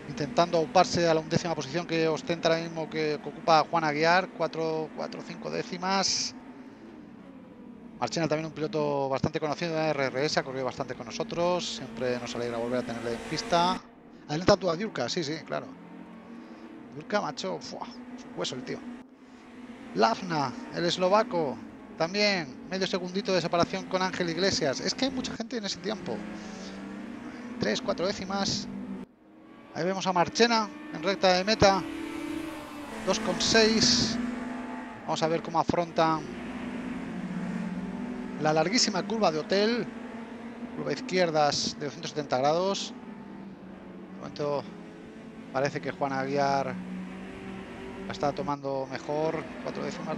intentando auparse a la 11ª posición que ostenta ahora mismo, que ocupa Juan Aguiar, 4,5 décimas. Marchena también un piloto bastante conocido de RRS, ha corrido bastante con nosotros, siempre nos alegra volver a tenerle en pista. Adelanta tú a Diurka, sí, sí, claro. Diurka, macho, fuah, hueso el tío. Hafna, el eslovaco, también medio segundito de separación con Ángel Iglesias. Es que hay mucha gente en ese tiempo. 3-4 décimas. Ahí vemos a Marchena en recta de meta, 2,6. Vamos a ver cómo afrontan la larguísima curva de hotel, curva izquierdas de 270 grados. De momento parece que Juan Aguiar la está tomando mejor. 4 décimas.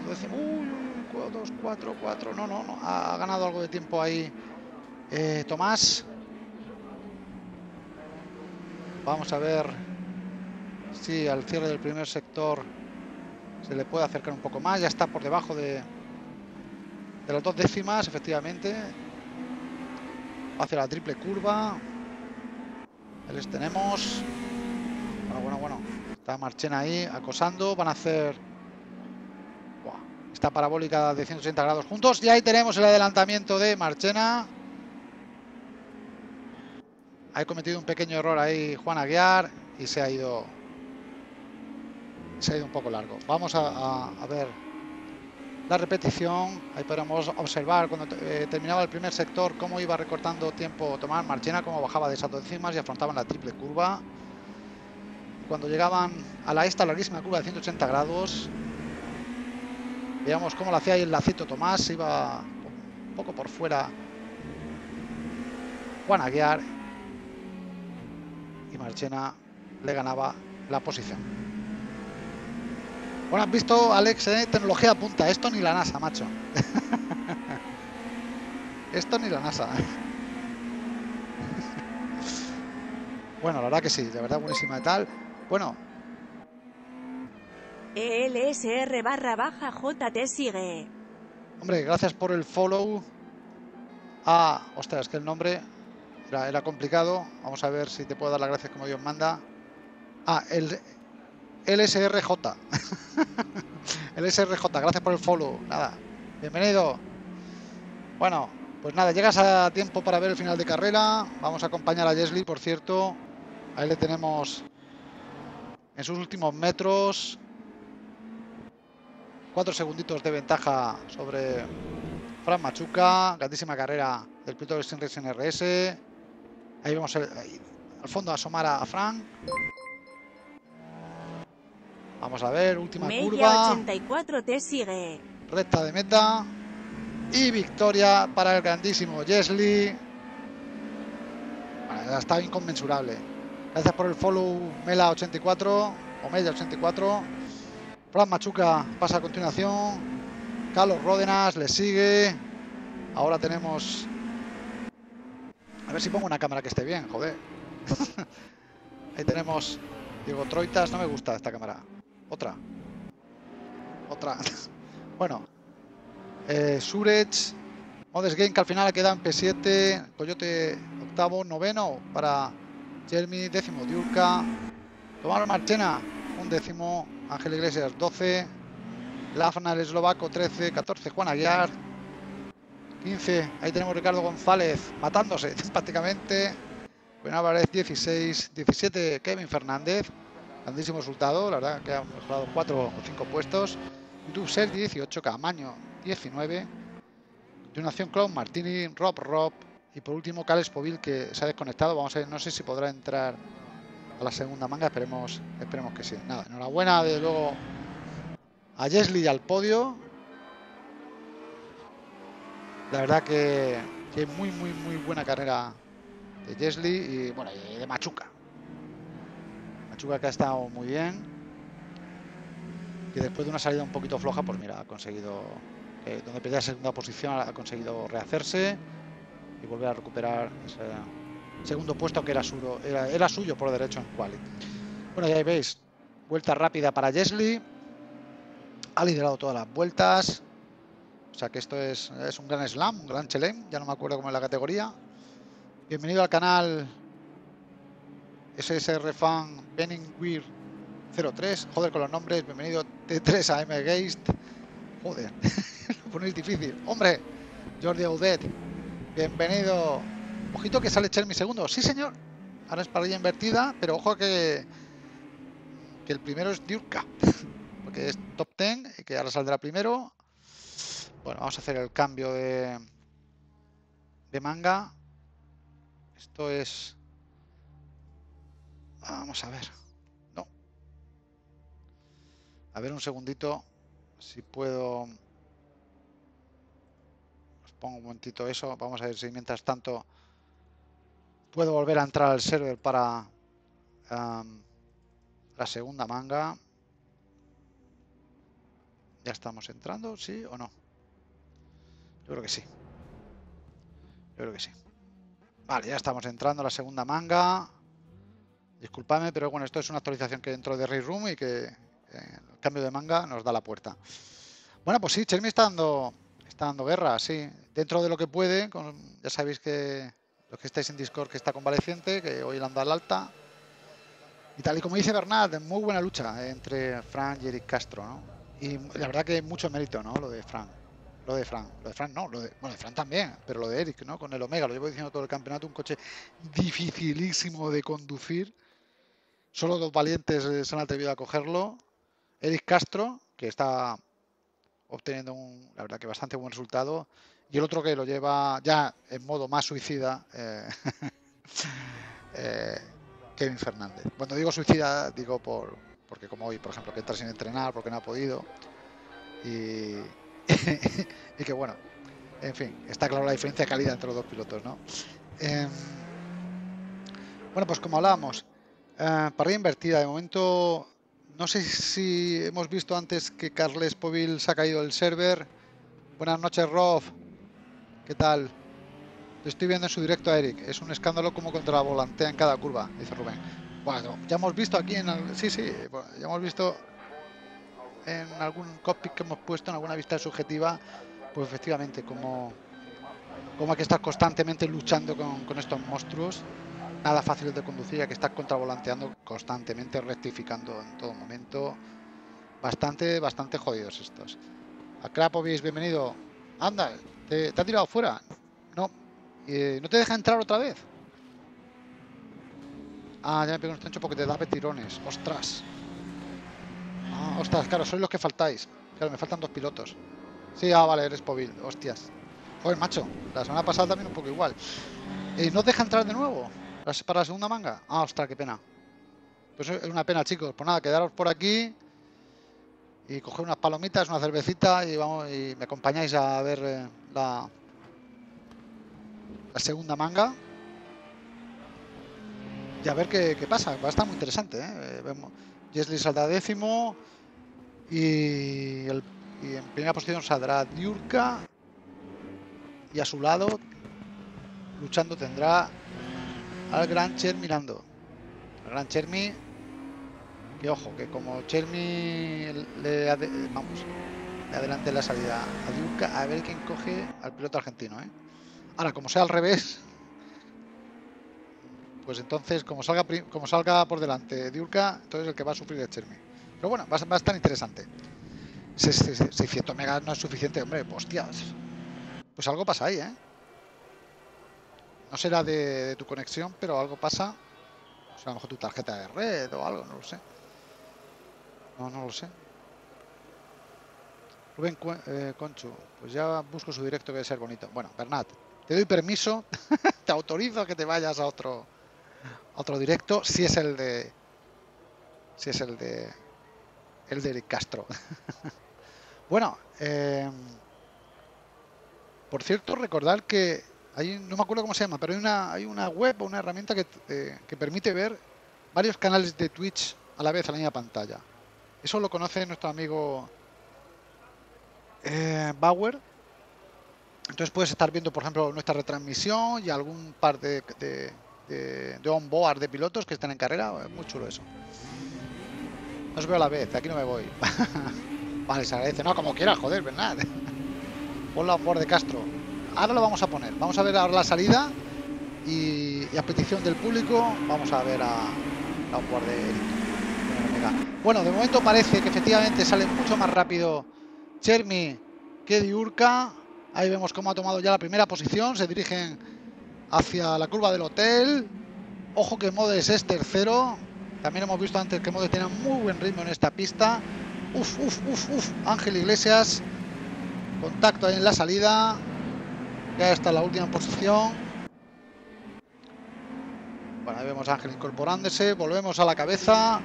2, 4. No. Ha ganado algo de tiempo ahí Tomás. Vamos a ver si al cierre del primer sector se le puede acercar un poco más. Ya está por debajo de las 2 décimas, efectivamente. Hacia la triple curva. Ahí les tenemos. Bueno. Está Marchena ahí acosando. Van a hacer esta parabólica de 180 grados juntos. Y ahí tenemos el adelantamiento de Marchena. Ha cometido un pequeño error ahí Juan Aguiar y se ha ido un poco largo. Vamos a ver la repetición. Ahí podemos observar cuando terminaba el primer sector cómo iba recortando tiempo Tomás Marchena, cómo bajaba de esas 2 décimas y afrontaban la triple curva. Cuando llegaban a esta larguísima curva de 180 grados, veíamos cómo lo hacía ahí el lacito Tomás, iba un poco por fuera Juan Aguiar y Marchena le ganaba la posición. Bueno, has visto, Alex, tecnología punta. Esto ni la NASA, macho. Esto ni la NASA. Bueno, la verdad que sí, de verdad buenísima y tal. Bueno. ELSR/JT sigue. Hombre, gracias por el follow. Ah, ostras, que el nombre era complicado. Vamos a ver si te puedo dar las gracias como Dios manda. El LSRJ. El SRJ, gracias por el follow. Nada, bienvenido. Bueno, pues nada, llegas a tiempo para ver el final de carrera. Vamos a acompañar a Jesli, por cierto. Ahí le tenemos en sus últimos metros. 4 segunditos de ventaja sobre Fran Machuca. Grandísima carrera del piloto del RRS. Ahí vemos al fondo asomar a Fran. Vamos a ver, última media curva. 84 te sigue. Recta de meta. Y victoria para el grandísimo Jesli. Bueno, está inconmensurable. Gracias por el follow, Mela84 o Mella84. Fran Machuca pasa a continuación. Carlos Ródenas le sigue. Ahora tenemos... A ver si pongo una cámara que esté bien, joder. Ahí tenemos Diego Troitas. No me gusta esta cámara. Otra. Bueno. Zurech, Modest Games, que al final queda en P7, Coyote octavo, noveno para Chermi, décimo Diurka, Tomás Marchena, un décimo, Ángel Iglesias 12, Hafna el eslovaco 13, 14 Juan Aguiar, 15, ahí tenemos Ricardo González matándose prácticamente, Rubén Álvarez 16, 17 Kevin Fernández, grandísimo resultado, la verdad que ha mejorado 4 o 5 puestos, YouTube Sergi 18, Camaño 19, continuación Klaus Martini, Rob Rob y por último Carles Povil, que se ha desconectado. Vamos a ver, no sé si podrá entrar a la segunda manga, esperemos que sí. Nada, enhorabuena de luego a Jesli y al podio. La verdad que muy buena carrera de Jesli y bueno, y de Machuca. Machuca que ha estado muy bien y después de una salida un poquito floja, pues mira, ha conseguido donde perdía la segunda posición, ha conseguido rehacerse y volver a recuperar ese segundo puesto que era suyo por derecho en quali. Bueno, ya veis, vuelta rápida para Jesli, ha liderado todas las vueltas, o sea que esto es un gran slam, un gran chelem, ya no me acuerdo cómo es la categoría. Bienvenido al canal SSR Fan Beningweir 03, joder con los nombres, bienvenido T3 AM Geist, joder, lo ponéis difícil, hombre, Jordi Audet, bienvenido, ojito que sale Chermi segundo, sí señor, ahora es parrilla invertida, pero ojo que el primero es Diurka, porque es top 10 y que ahora saldrá primero. Bueno, vamos a hacer el cambio de manga, esto es, vamos a ver. A ver un segundito, si puedo, os pongo un momentito eso, vamos a ver si mientras tanto puedo volver a entrar al server para la segunda manga. ¿Ya estamos entrando? ¿Sí o no? Yo creo que sí. Vale, ya estamos entrando a la segunda manga. Disculpadme, pero bueno, esto es una actualización que entró de Rey Room y que... el cambio de manga nos da la puerta. Bueno, pues sí, Chermi está dando guerra, sí. Dentro de lo que puede, ya sabéis que los que estáis en Discord que está convaleciente, que hoy le han dado al alta. Y tal y como dice Bernat, muy buena lucha entre Fran y Eric Castro, ¿no? Y la verdad que mucho mérito, ¿no? Lo de Fran también, pero lo de Eric, ¿no? Con el Omega, lo llevo diciendo todo el campeonato, un coche dificilísimo de conducir. Solo los valientes se han atrevido a cogerlo. Eric Castro, que está obteniendo la verdad que bastante buen resultado, y el otro que lo lleva ya en modo más suicida, Kevin Fernández. Cuando digo suicida, digo porque como hoy, por ejemplo, que entra sin entrenar porque no ha podido, y que bueno, en fin, está claro la diferencia de calidad entre los dos pilotos, ¿no? Bueno, pues como hablábamos, parrilla invertida, de momento... No sé si hemos visto antes que Carles Povil se ha caído del server. Buenas noches, Rob. ¿Qué tal? Lo estoy viendo en su directo a Eric. Es un escándalo como contra la volantea en cada curva, dice Rubén. Bueno, ya hemos visto aquí en... Sí, ya hemos visto en algún cockpit que hemos puesto, en alguna vista subjetiva, pues efectivamente, como hay que estar constantemente luchando con estos monstruos. Nada fácil de conducir, ya que estás contravolanteando constantemente, rectificando en todo momento. Bastante jodidos estos. A Krapovic, bienvenido. Anda, te han tirado fuera. No. ¿No te deja entrar otra vez? Ah, ya me pego un estrecho porque te da petirones. Ostras. Ah, ostras, claro, sois los que faltáis. Claro, me faltan dos pilotos. Sí, ah, vale, eres Povil. Hostias. Joder, macho. La semana pasada también un poco igual. ¿No os deja entrar de nuevo? ¿Para la segunda manga? Ah, ostras, qué pena. Pues es una pena, chicos. Pues nada, quedaros por aquí. Y coger unas palomitas, una cervecita y vamos, y me acompañáis a ver la segunda manga. Y a ver qué pasa. Va a estar muy interesante, ¿eh? Vemos. Jesli saldrá décimo. Y en primera posición saldrá Diurka. Y a su lado, luchando, tendrá al gran Chermi Lando. El gran Chermi. Que ojo, que como Chermi le adelante la salida a Diurka, a ver quién coge al piloto argentino, ¿eh? Ahora, como sea al revés, pues entonces, como salga por delante Diurka, entonces el que va a sufrir es Chermi. Pero bueno, va a estar interesante. 600 megas no es suficiente, hombre, hostias. Pues algo pasa ahí, ¿eh? No será de tu conexión, pero algo pasa. O sea, a lo mejor tu tarjeta de red o algo, no lo sé. No lo sé. Rubén Conchu, pues ya busco su directo, que debe ser bonito. Bueno, Bernat, te doy permiso, te autorizo a que te vayas a otro directo, si es el de Eric Castro. Bueno, por cierto, recordar que hay, no me acuerdo cómo se llama, pero hay una web o una herramienta que permite ver varios canales de Twitch a la vez a la misma pantalla. Eso lo conoce nuestro amigo Bauer. Entonces puedes estar viendo, por ejemplo, nuestra retransmisión y algún par de onboard de pilotos que están en carrera. Muy chulo eso. No os veo a la vez, aquí no me voy. Vale, se agradece. No, como quieras, joder, Bernat. Pon la onboard de Castro. Ahora lo vamos a poner. Vamos a ver ahora la salida. Y a petición del público, vamos a ver a onboard de Eric. Bueno, de momento parece que efectivamente sale mucho más rápido Chermi que Diurka. Ahí vemos cómo ha tomado ya la primera posición. Se dirigen hacia la curva del hotel. Ojo que Modest es tercero. También hemos visto antes que Modest tenía muy buen ritmo en esta pista. Uf. Ángel Iglesias. Contacto ahí en la salida. Ya está en la última posición. Bueno, ahí vemos a Ángel incorporándose. Volvemos a la cabeza.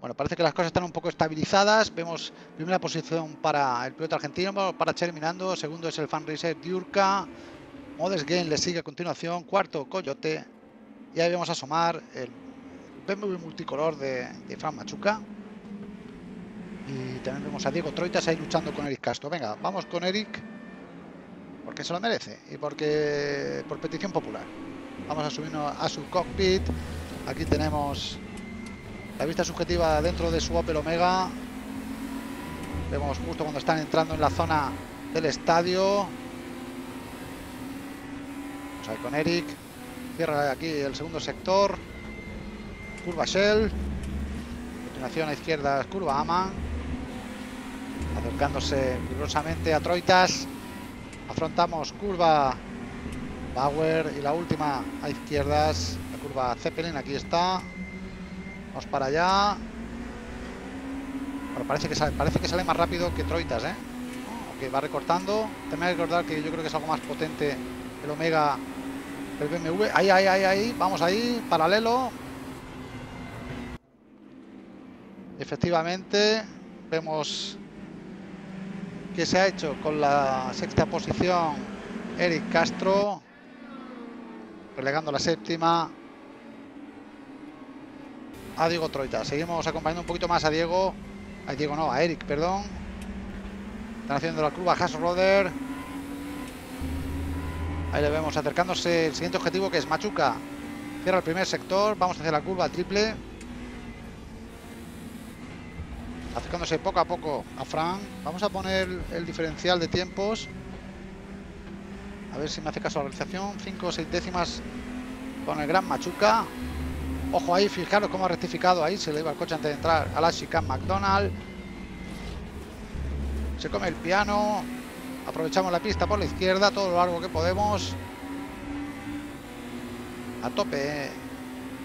Bueno, parece que las cosas están un poco estabilizadas. Vemos primera posición para el piloto argentino, para Chermi Lando. Segundo es el fan racer Diurka. Modest Game le sigue a continuación. Cuarto, Coyote. Y ahí vemos asomar el BMW multicolor de Fran Machuca. Y también vemos a Diego Troitas ahí luchando con Eric Castro. Venga, vamos con Eric. Porque se lo merece. Y porque por petición popular. Vamos a subirnos a su cockpit. Aquí tenemos la vista subjetiva dentro de su Opel Omega. Vemos justo cuando están entrando en la zona del estadio. Vamos ahí con Eric. Cierra aquí el segundo sector. Curva Shell. Continuación a izquierda, curva Aman. Acercándose vigorosamente a Troitas. Afrontamos curva Bauer y la última a izquierdas, la curva Zeppelin, aquí está. Vamos para allá. Bueno, parece que sale más rápido que Troitas, ¿eh? Aunque va recortando. También hay que recordar que yo creo que es algo más potente el Omega, el BMW. Ahí. Vamos ahí, paralelo. Efectivamente, vemos que se ha hecho con la sexta posición Eric Castro, relegando la séptima a Diego Troita. Seguimos acompañando un poquito más a Eric, perdón. Están haciendo la curva Hasroder. Ahí le vemos acercándose el siguiente objetivo, que es Machuca. Cierra el primer sector, vamos hacia la curva triple. Acercándose poco a poco a Fran. Vamos a poner el diferencial de tiempos. A ver si me hace caso a la realización. 5 o 6 décimas con el gran Machuca. Ojo ahí, fijaros cómo ha rectificado ahí. Se le iba el coche antes de entrar a la chicane McDonald. Se come el piano. Aprovechamos la pista por la izquierda, todo lo largo que podemos. A tope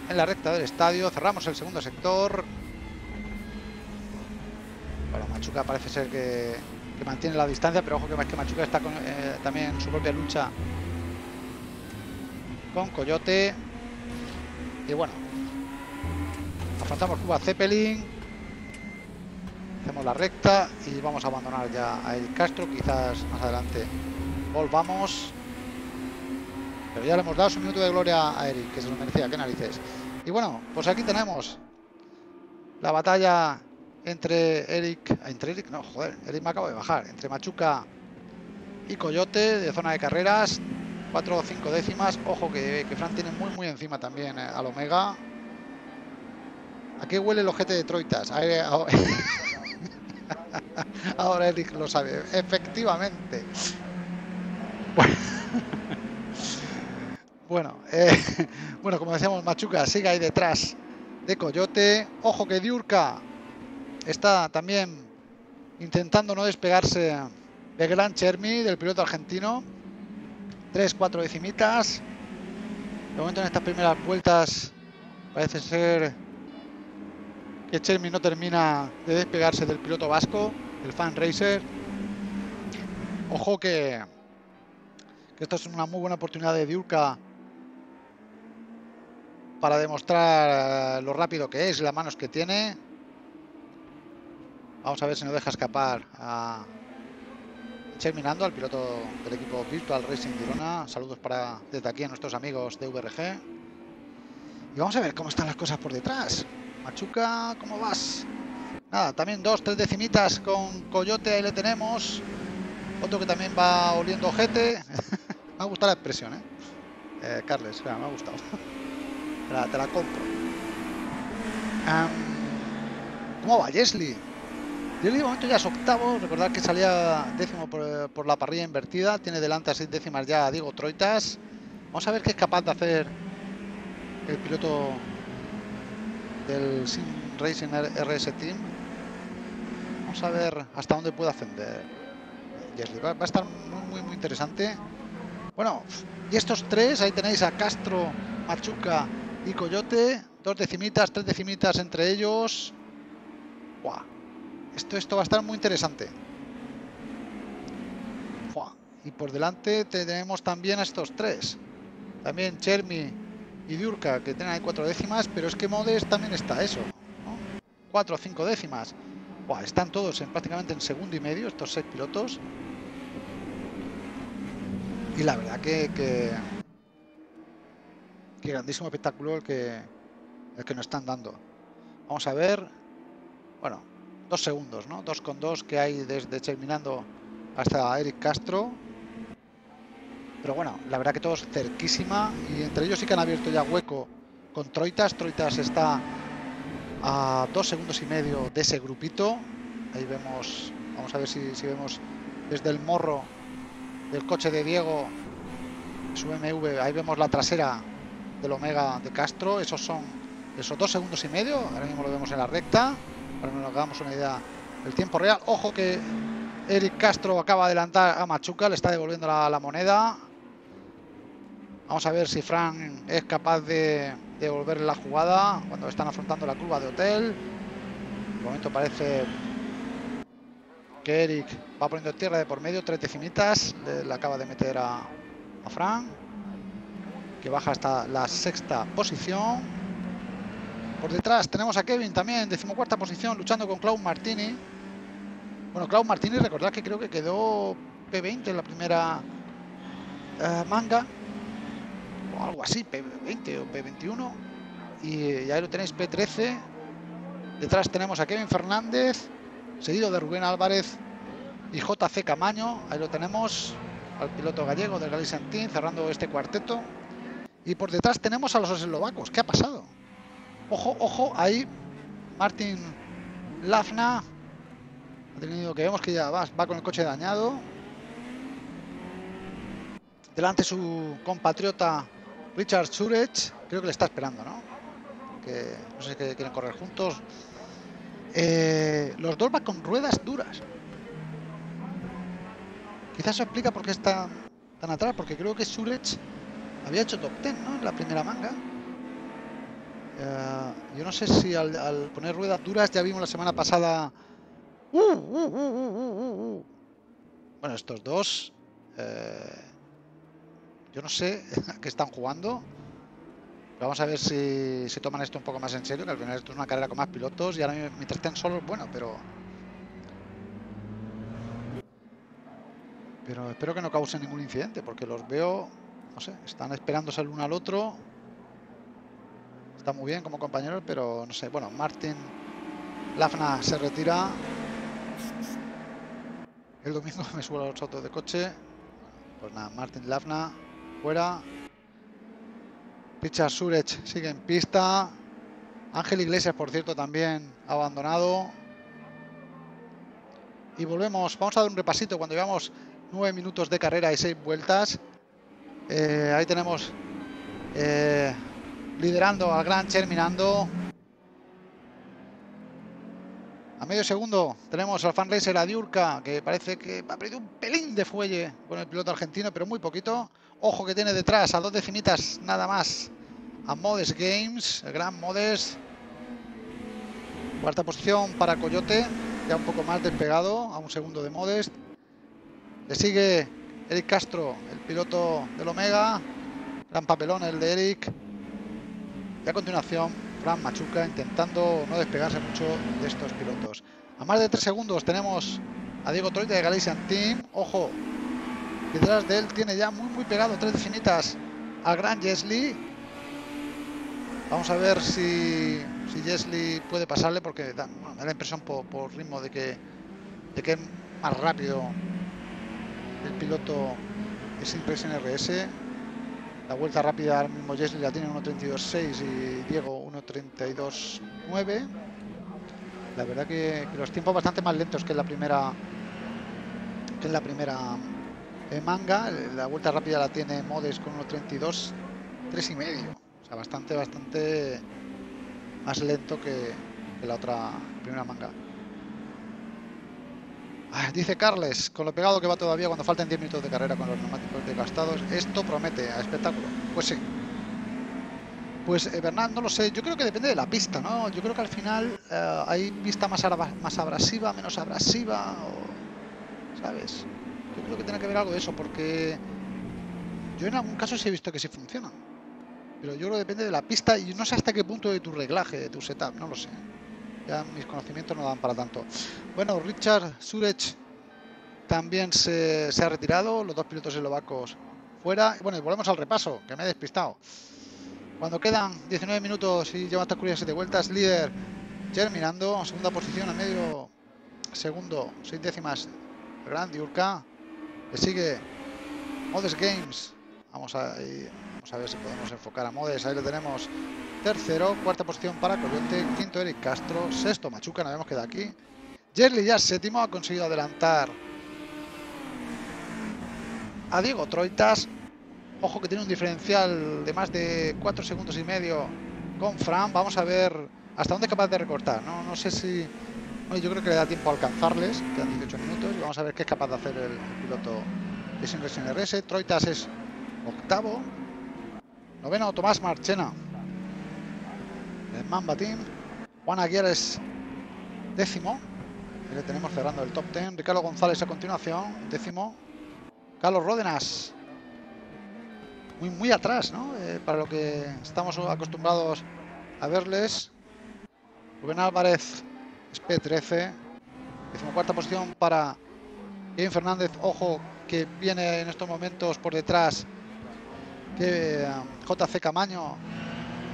en la recta del estadio. Cerramos el segundo sector. Bueno, Machuca parece ser que mantiene la distancia, pero ojo que más que Machuca está con, también en su propia lucha con Coyote. Y bueno, afrontamos Cuba Zeppelin. Hacemos la recta y vamos a abandonar ya a Eric Castro. Quizás más adelante volvamos. Pero ya le hemos dado su minuto de gloria a Eric, que se lo merecía, qué narices. Y bueno, pues aquí tenemos la batalla entre entre Machuca y Coyote de zona de carreras. 4 o 5 décimas. Ojo que Fran tiene muy encima también al Omega. ¿A qué huele el ojete de Troitas? Ahora Eric lo sabe. Efectivamente. Bueno, como decíamos, Machuca sigue ahí detrás de Coyote. Ojo que Diurka está también intentando no despegarse de gran Chermi, del piloto argentino. 3-4 decimitas. De momento en estas primeras vueltas parece ser que Chermi no termina de despegarse del piloto vasco, el Fan Racer. Ojo que esto es una muy buena oportunidad de Diurka para demostrar lo rápido que es, las manos que tiene. Vamos a ver si nos deja escapar a Cherminando, al piloto del equipo Virtual Racing Girona. Saludos para desde aquí a nuestros amigos de VRG. Y vamos a ver cómo están las cosas por detrás. Machuca, ¿cómo vas? Nada, también 2-3 decimitas con Coyote, ahí le tenemos. Otro que también va oliendo ojete. Me ha gustado la expresión, Carles, claro, me ha gustado. Te la compro. ¿Cómo va Jesli? Jesli de momento ya es octavo. Recordad que salía décimo por la parrilla invertida. Tiene delante a 6 décimas ya a Diego Troitas. Vamos a ver qué es capaz de hacer el piloto del Sim Racing RRS Team. Vamos a ver hasta dónde puede ascender Jesli. Va a estar muy interesante. Bueno, y estos tres, ahí tenéis a Castro, Machuca y Coyote, 2 decimitas, 3 decimitas entre ellos. ¡Buah! Esto va a estar muy interesante. ¡Buah! Y por delante tenemos también a estos tres, también Chermi y Diurka, que tienen ahí 4 décimas, pero es que Modest también está eso, ¿no? 4 o 5 décimas. ¡Buah! Están todos prácticamente en segundo y medio estos 6 pilotos, y la verdad que grandísimo espectáculo el que nos están dando. Vamos a ver. Bueno, 2 segundos, ¿no? 2,2 que hay desde Cherminando hasta Eric Castro. Pero bueno, la verdad que todos cerquísima. Y entre ellos sí que han abierto ya hueco con Troitas. Troitas está a 2,5 segundos de ese grupito. Ahí vemos. Vamos a ver si vemos desde el morro del coche de Diego, su BMW. Ahí vemos la trasera del Omega de Castro. Esos son esos 2,5 segundos. Ahora mismo lo vemos en la recta, para que nos hagamos una idea del tiempo real. Ojo que Eric Castro acaba de adelantar a Machuca, le está devolviendo la moneda. Vamos a ver si Fran es capaz de devolverle la jugada cuando están afrontando la curva de hotel. De momento parece que Eric va poniendo tierra de por medio. 3 decimitas le acaba de meter a Fran, que baja hasta la 6ª posición. Por detrás tenemos a Kevin también, 14ª posición, luchando con Klaus Martini. Bueno, Klaus Martini, recordad que creo que quedó P20 en la primera manga, o algo así, P20 o P21. Y ahí lo tenéis, P13. Detrás tenemos a Kevin Fernández, seguido de Rubén Álvarez y JC Camaño. Ahí lo tenemos, al piloto gallego del Galician Team, cerrando este cuarteto. Y por detrás tenemos a los eslovacos. ¿Qué ha pasado? Ojo, ahí Martín Hafna ha tenido que, vemos que ya va con el coche dañado. Delante su compatriota Richard Zurech. Creo que le está esperando, ¿no? Que no sé qué quieren correr juntos. Los dos van con ruedas duras. Quizás eso explica por qué está tan atrás, porque creo que Zurech había hecho top 10, ¿no? En la primera manga. Yo no sé si al poner ruedas duras ya vimos la semana pasada... Bueno, estos dos... yo no sé a qué están jugando. Pero vamos a ver si se toman esto un poco más en serio, que al final esto es una carrera con más pilotos y ahora mientras estén solos, bueno, pero... Pero espero que no causen ningún incidente, porque los veo, no sé, están esperándose el uno al otro. Está muy bien como compañeros, pero no sé. Bueno, Martín Hafna se retira. El domingo me subo a los autos de coche. Pues nada, Martín Hafna fuera. Richard Zurech sigue en pista. Ángel Iglesias, por cierto, también abandonado. Y volvemos, vamos a dar un repasito cuando llevamos 9 minutos de carrera y 6 vueltas. Ahí tenemos liderando al gran Chermi. A medio segundo tenemos al fan racer a Diurka, que parece que ha perdido un pelín de fuelle con el piloto argentino, pero muy poquito. Ojo que tiene detrás a 2 decimitas nada más a Modest Games, el gran Modest. Cuarta posición para Coyote, ya un poco más despegado, a 1 segundo de Modest. Le sigue Eric Castro, el piloto del Omega. Gran papelón el de Eric. Y a continuación, Fran Machuca intentando no despegarse mucho de estos pilotos. A más de 3 segundos tenemos a Diego Troitas de Galician Team. Ojo, detrás de él tiene ya muy pegado 3 definitas al gran Jesli. Vamos a ver si Jesli puede pasarle, porque bueno, da la impresión por ritmo de que es más rápido el piloto es impresión RS. La vuelta rápida ahora mismo Jesli la tiene 1.32.6 y Diego 1.32.9. La verdad que los tiempos bastante más lentos que en la primera manga. La vuelta rápida la tiene Modest con 1.32.3 y medio. O sea, bastante más lento que la otra primera manga. Dice Carles, con lo pegado que va todavía cuando faltan 10 minutos de carrera con los neumáticos desgastados, esto promete a espectáculo. Pues sí. Pues Bernard, no lo sé, yo creo que depende de la pista, ¿no? Yo creo que al final hay pista más abrasiva, menos abrasiva, o, ¿sabes? Yo creo que tiene que ver algo de eso, porque yo en algún caso sí he visto que sí funcionan. Pero yo creo que depende de la pista y no sé hasta qué punto de tu reglaje, de tu setup, no lo sé. Ya mis conocimientos no dan para tanto. Bueno, Richard Zurech también se ha retirado. Los dos pilotos eslovacos fuera. Y bueno, volvemos al repaso, que me he despistado. Cuando quedan 19 minutos y llevan transcurridas 7 vueltas, líder Chermi, segunda posición a medio segundo, 6 décimas, gran Diurka. Le sigue Modest Games. Vamos a ver si podemos enfocar a Modest. Ahí lo tenemos. Tercero, cuarta posición para Coyote, quinto Eric Castro, sexto Machuca, nos habíamos quedado aquí. Jesli ya séptimo, ha conseguido adelantar a Diego Troitas. Ojo que tiene un diferencial de más de 4,5 segundos con Fran. Vamos a ver hasta dónde es capaz de recortar. No sé si... Bueno, yo creo que le da tiempo a alcanzarles, quedan 18 minutos. Y vamos a ver qué es capaz de hacer el piloto de Sinresión RS. Troitas es octavo. Noveno, Tomás Marchena, el Mamba Team. Juan Aguiar es décimo. Ahí le tenemos cerrando el top 10. Ricardo González a continuación, décimo. Carlos Ródenas, muy atrás, ¿no? Para lo que estamos acostumbrados a verles. Rubén Álvarez es P13. 14ª posición para Kevin Fernández. Ojo que viene en estos momentos por detrás que JC Camaño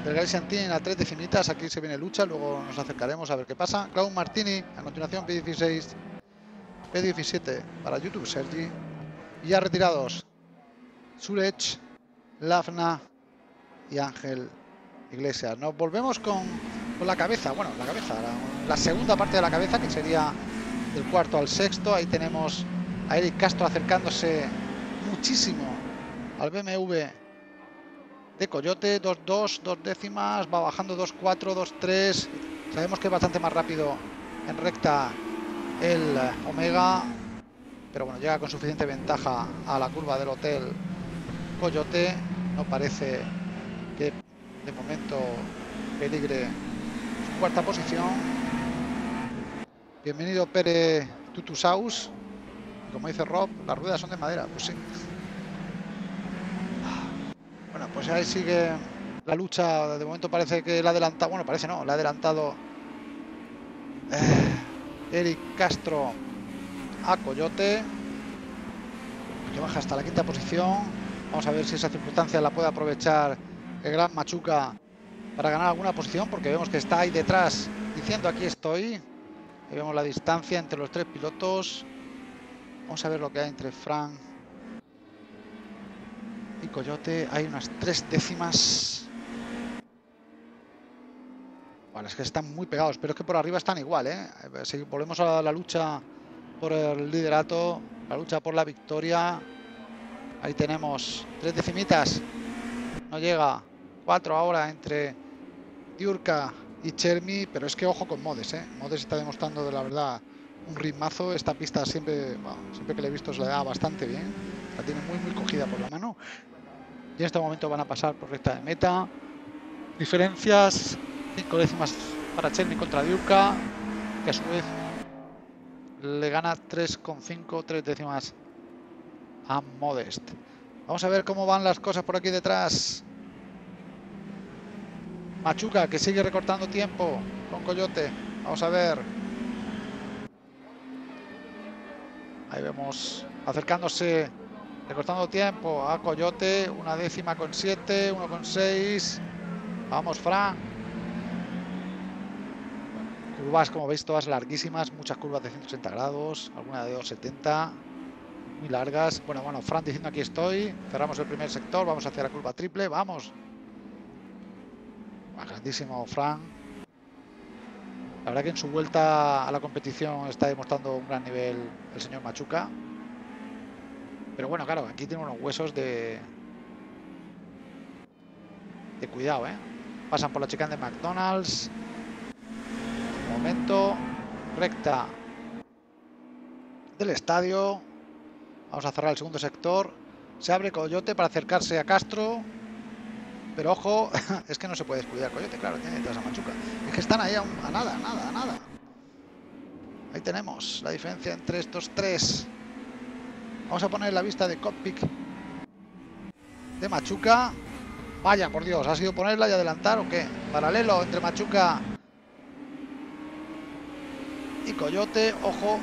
del Galician Team a 3 decimitas. Aquí se viene lucha, luego nos acercaremos a ver qué pasa. Klaus Martini, a continuación P16, P17 para YouTube Sergi. Y ya retirados Zurech, Hafna y Ángel Iglesias. Nos volvemos con la cabeza, bueno, la segunda parte de la cabeza, que sería del cuarto al sexto. Ahí tenemos a Eric Castro acercándose muchísimo al BMW de Coyote, 2-2, 2 décimas, va bajando 2-4, 2-3, sabemos que es bastante más rápido en recta el Omega, pero bueno, llega con suficiente ventaja a la curva del hotel Coyote. No parece que de momento peligre su cuarta posición. Bienvenido Pérez Tutusaus. Como dice Rob, las ruedas son de madera, pues sí. Bueno, pues ahí sigue la lucha. De momento parece que la ha adelantado, bueno, parece no, la ha adelantado Eric Castro a Coyote, que baja hasta la quinta posición. Vamos a ver si esa circunstancia la puede aprovechar el gran Machuca para ganar alguna posición, porque vemos que está ahí detrás diciendo aquí estoy. Ahí vemos la distancia entre los tres pilotos. Vamos a ver lo que hay entre Fran y Coyote. Hay unas 3 décimas. Vale, es que están muy pegados, pero es que por arriba están igual, ¿eh? Si volvemos a la lucha por el liderato, la lucha por la victoria. Ahí tenemos 3 decimitas. No llega. 4 ahora entre Diurka y Chermi, pero es que ojo con Modest, ¿eh? Modest está demostrando de la verdad un ritmazo. Esta pista siempre, bueno, siempre que la he visto se la da bastante bien, la tiene muy cogida por la mano, y en este momento van a pasar por recta de meta. Diferencias 5 décimas para Chermi contra Diurka, que a su vez le gana 3,5 décimas a Modest. Vamos a ver cómo van las cosas por aquí detrás. Machuca, que sigue recortando tiempo con Coyote. Vamos a ver. Ahí vemos acercándose, recortando tiempo a Coyote. 1 décima con 7, 1 con 6. Vamos, Fran. Curvas, como veis, todas larguísimas. Muchas curvas de 180 grados. Alguna de 270. Muy largas. Bueno, Fran diciendo aquí estoy. Cerramos el primer sector. Vamos hacia la curva triple. Vamos. Grandísimo Fran. La verdad que en su vuelta a la competición está demostrando un gran nivel el señor Machuca. Pero bueno, claro, aquí tiene unos huesos de cuidado, ¿eh? Pasan por la chicane de McDonald's. Un momento. Recta del estadio. Vamos a cerrar el segundo sector. Se abre Coyote para acercarse a Castro. Pero ojo, es que no se puede descuidar Coyote, claro, tiene detrás a Machuca. Es que están ahí a nada. Ahí tenemos la diferencia entre estos tres. Vamos a poner la vista de cockpit de Machuca. Vaya, por Dios, ¿ha sido ponerla y adelantar o qué? Paralelo entre Machuca y Coyote. Ojo,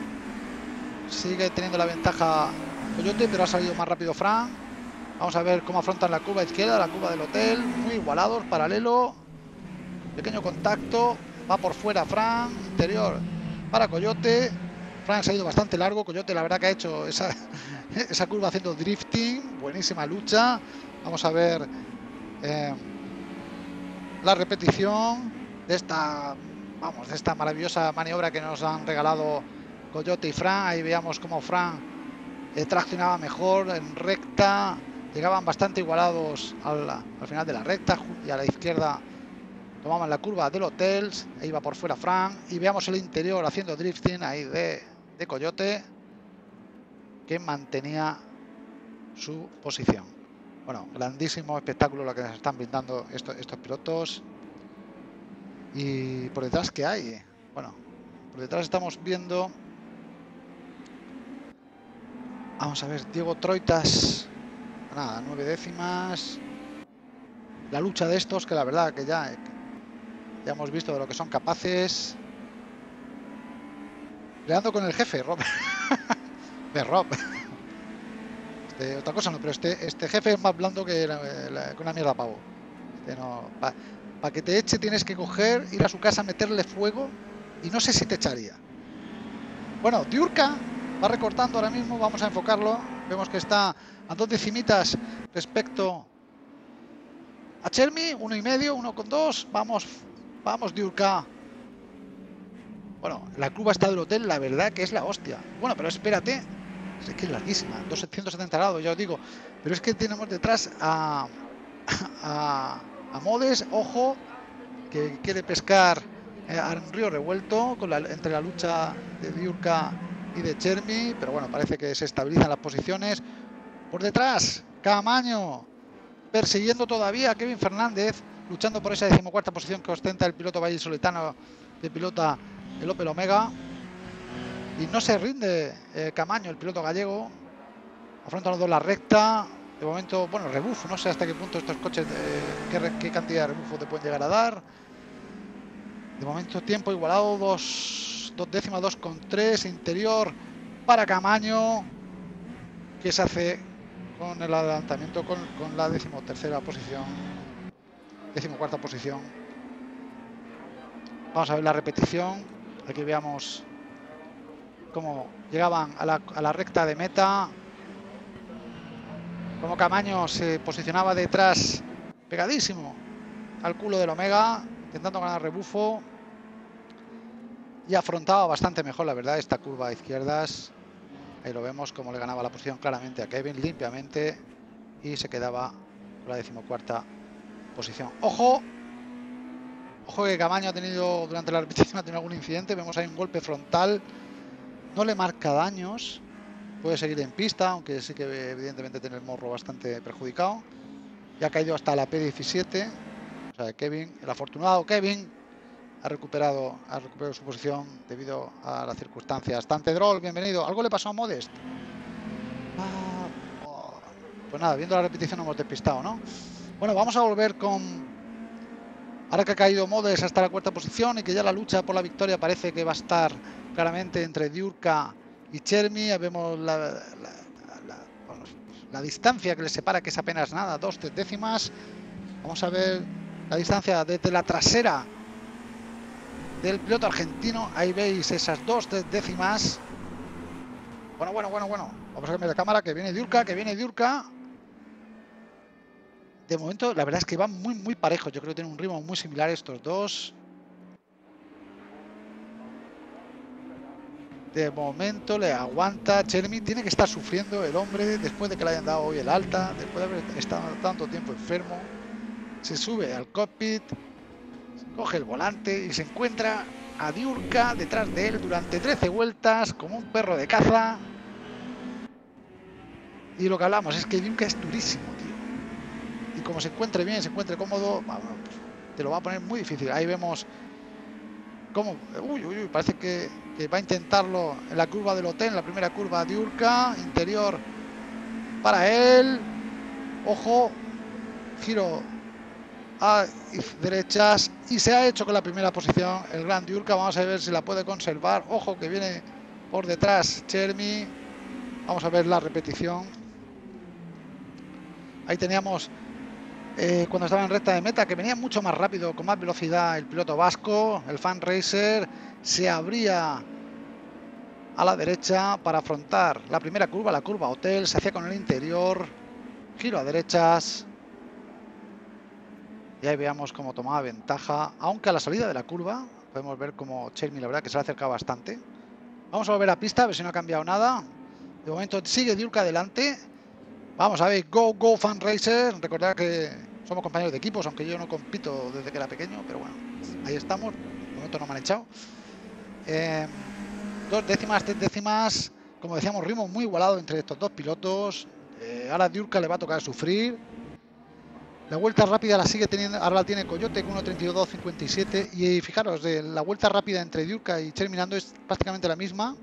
sigue teniendo la ventaja Coyote, pero ha salido más rápido Fran. Vamos a ver cómo afrontan la curva izquierda, la curva del hotel. Muy igualados, paralelo. Pequeño contacto. Va por fuera Fran. Interior para Coyote. Fran se ha ido bastante largo. Coyote, la verdad que ha hecho esa curva haciendo drifting. Buenísima lucha. Vamos a ver la repetición de esta maravillosa maniobra que nos han regalado Coyote y Fran. Ahí veamos cómo Fran traccionaba mejor en recta. Llegaban bastante igualados al final de la recta, y a la izquierda tomaban la curva del hotel e iba por fuera Fran. Y veamos el interior haciendo drifting ahí de Coyote, que mantenía su posición. Bueno, grandísimo espectáculo lo que nos están brindando estos pilotos. Y por detrás, ¿qué hay? Bueno, por detrás estamos viendo... Vamos a ver, Diego Troitas... Nada, 9 décimas. La lucha de estos, que la verdad que ya hemos visto de lo que son capaces. Peleando con el jefe, Rob. De Rob. Otra cosa no, pero este jefe es más blando que una mierda pavo. No, para que te eche tienes que coger, ir a su casa, meterle fuego, y no sé si te echaría. Bueno, Diurka va recortando ahora mismo, vamos a enfocarlo. Vemos que está a 2 décimitas respecto a Chermi, 1,5, 1,2. Vamos, Diurka. Bueno, la curva está del hotel, la verdad que es la hostia. Bueno, pero espérate, es que es larguísima, 270 grados, ya os digo. Pero es que tenemos detrás a Modest, ojo, que quiere pescar a río revuelto entre la lucha de Diurka y de Chermi, pero bueno, parece que se estabilizan las posiciones. Por detrás, Camaño, persiguiendo todavía a Kevin Fernández, luchando por esa 14ª posición que ostenta el piloto vallisoletano que pilota el Opel Omega. Y no se rinde Camaño, el piloto gallego. Afrontan los dos la recta. De momento, bueno, rebufo, no sé hasta qué punto estos coches, qué cantidad de rebufo te pueden llegar a dar. De momento tiempo igualado, 2 décimas, 2,3, interior para Camaño, que se hace con el adelantamiento, con la 13ª posición, 14ª posición. Vamos a ver la repetición, aquí veamos cómo llegaban a la recta de meta. Como Camaño se posicionaba detrás, pegadísimo al culo del Omega, intentando ganar rebufo, y afrontaba bastante mejor, la verdad, esta curva a izquierdas. Ahí lo vemos como le ganaba la posición claramente a Kevin, limpiamente, y se quedaba con la 14ª posición. ¡Ojo! Ojo que Camaño ha tenido, durante la repetición, ha tenido algún incidente. Vemos ahí un golpe frontal, no le marca daños. Puede seguir en pista, aunque sí que evidentemente tiene el morro bastante perjudicado. Ya ha caído hasta la P17. O sea, Kevin, el afortunado Kevin, ha recuperado su posición debido a las circunstancias. Tante Droll, bienvenido. ¿Algo le pasó a Modest? Pues nada, viendo la repetición hemos despistado, ¿no? Bueno, vamos a volver con... Ahora que ha caído Modest hasta la 4ª posición y que ya la lucha por la victoria parece que va a estar claramente entre Diurka y Chermi, vemos la distancia que les separa, que es apenas nada, 2 décimas. Vamos a ver la distancia desde la trasera del piloto argentino. Ahí veis esas 2 décimas. Bueno. Vamos a cambiar de cámara, que viene Diurka, De momento, la verdad es que van muy parejos. Yo creo que tienen un ritmo muy similar estos dos. De momento le aguanta Chermi, tiene que estar sufriendo el hombre después de que le hayan dado hoy el alta, después de haber estado tanto tiempo enfermo. Se sube al cockpit, coge el volante y se encuentra a Diurka detrás de él durante 13 vueltas como un perro de caza. Y lo que hablamos es que Diurka es durísimo, tío. Y como se encuentre bien, se encuentre cómodo, te lo va a poner muy difícil. Ahí vemos cómo... Uy, parece que va a intentarlo en la curva del hotel, en la primera curva Diurka, interior para él, ojo, giro a derechas, y se ha hecho con la primera posición el gran Diurka. Vamos a ver si la puede conservar. Ojo que viene por detrás Chermi. Vamos a ver la repetición. Ahí teníamos cuando estaba en recta de meta, que venía mucho más rápido, con más velocidad el piloto vasco, el Fan Racer. Se abría a la derecha para afrontar la primera curva, la curva hotel, se hacía con el interior, giro a derechas, y ahí veamos cómo tomaba ventaja, aunque a la salida de la curva podemos ver como Chermi, la verdad, que se le acerca bastante. Vamos a volver a pista, a ver si no ha cambiado nada. De momento sigue Diurka adelante. Vamos a ver, go Fan Racer. Recordad que somos compañeros de equipos, aunque yo no compito desde que era pequeño, pero bueno, ahí estamos. De momento no me han echado. 2 décimas, 3 décimas, como decíamos, ritmo muy igualado entre estos dos pilotos. Ahora Diurka le va a tocar sufrir. La vuelta rápida la sigue teniendo, ahora la tiene Coyote con 1:32.57, y fijaros, la vuelta rápida entre Diurka y Chermi es prácticamente la misma.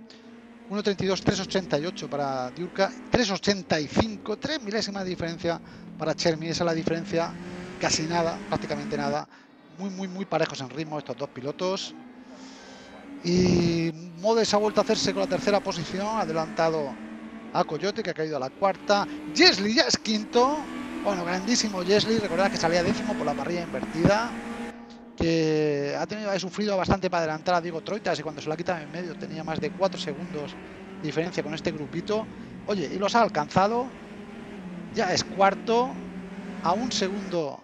1.32, 3.88 para Diurka, 3.85, 3 milésimas de diferencia para Chermi. Esa es la diferencia, casi nada, prácticamente nada. Muy parejos en ritmo estos dos pilotos. Y Modest ha vuelto a hacerse con la 3ª posición, adelantado a Coyote, que ha caído a la 4ª. Jesli ya es 5º, bueno, grandísimo Jesli. Recordad que salía 10º por la parrilla invertida, que ha sufrido bastante para adelantar a Diego Troitas, y cuando se la quitaba en medio tenía más de 4 segundos de diferencia con este grupito. Oye, y los ha alcanzado, ya es 4º, a 1 segundo,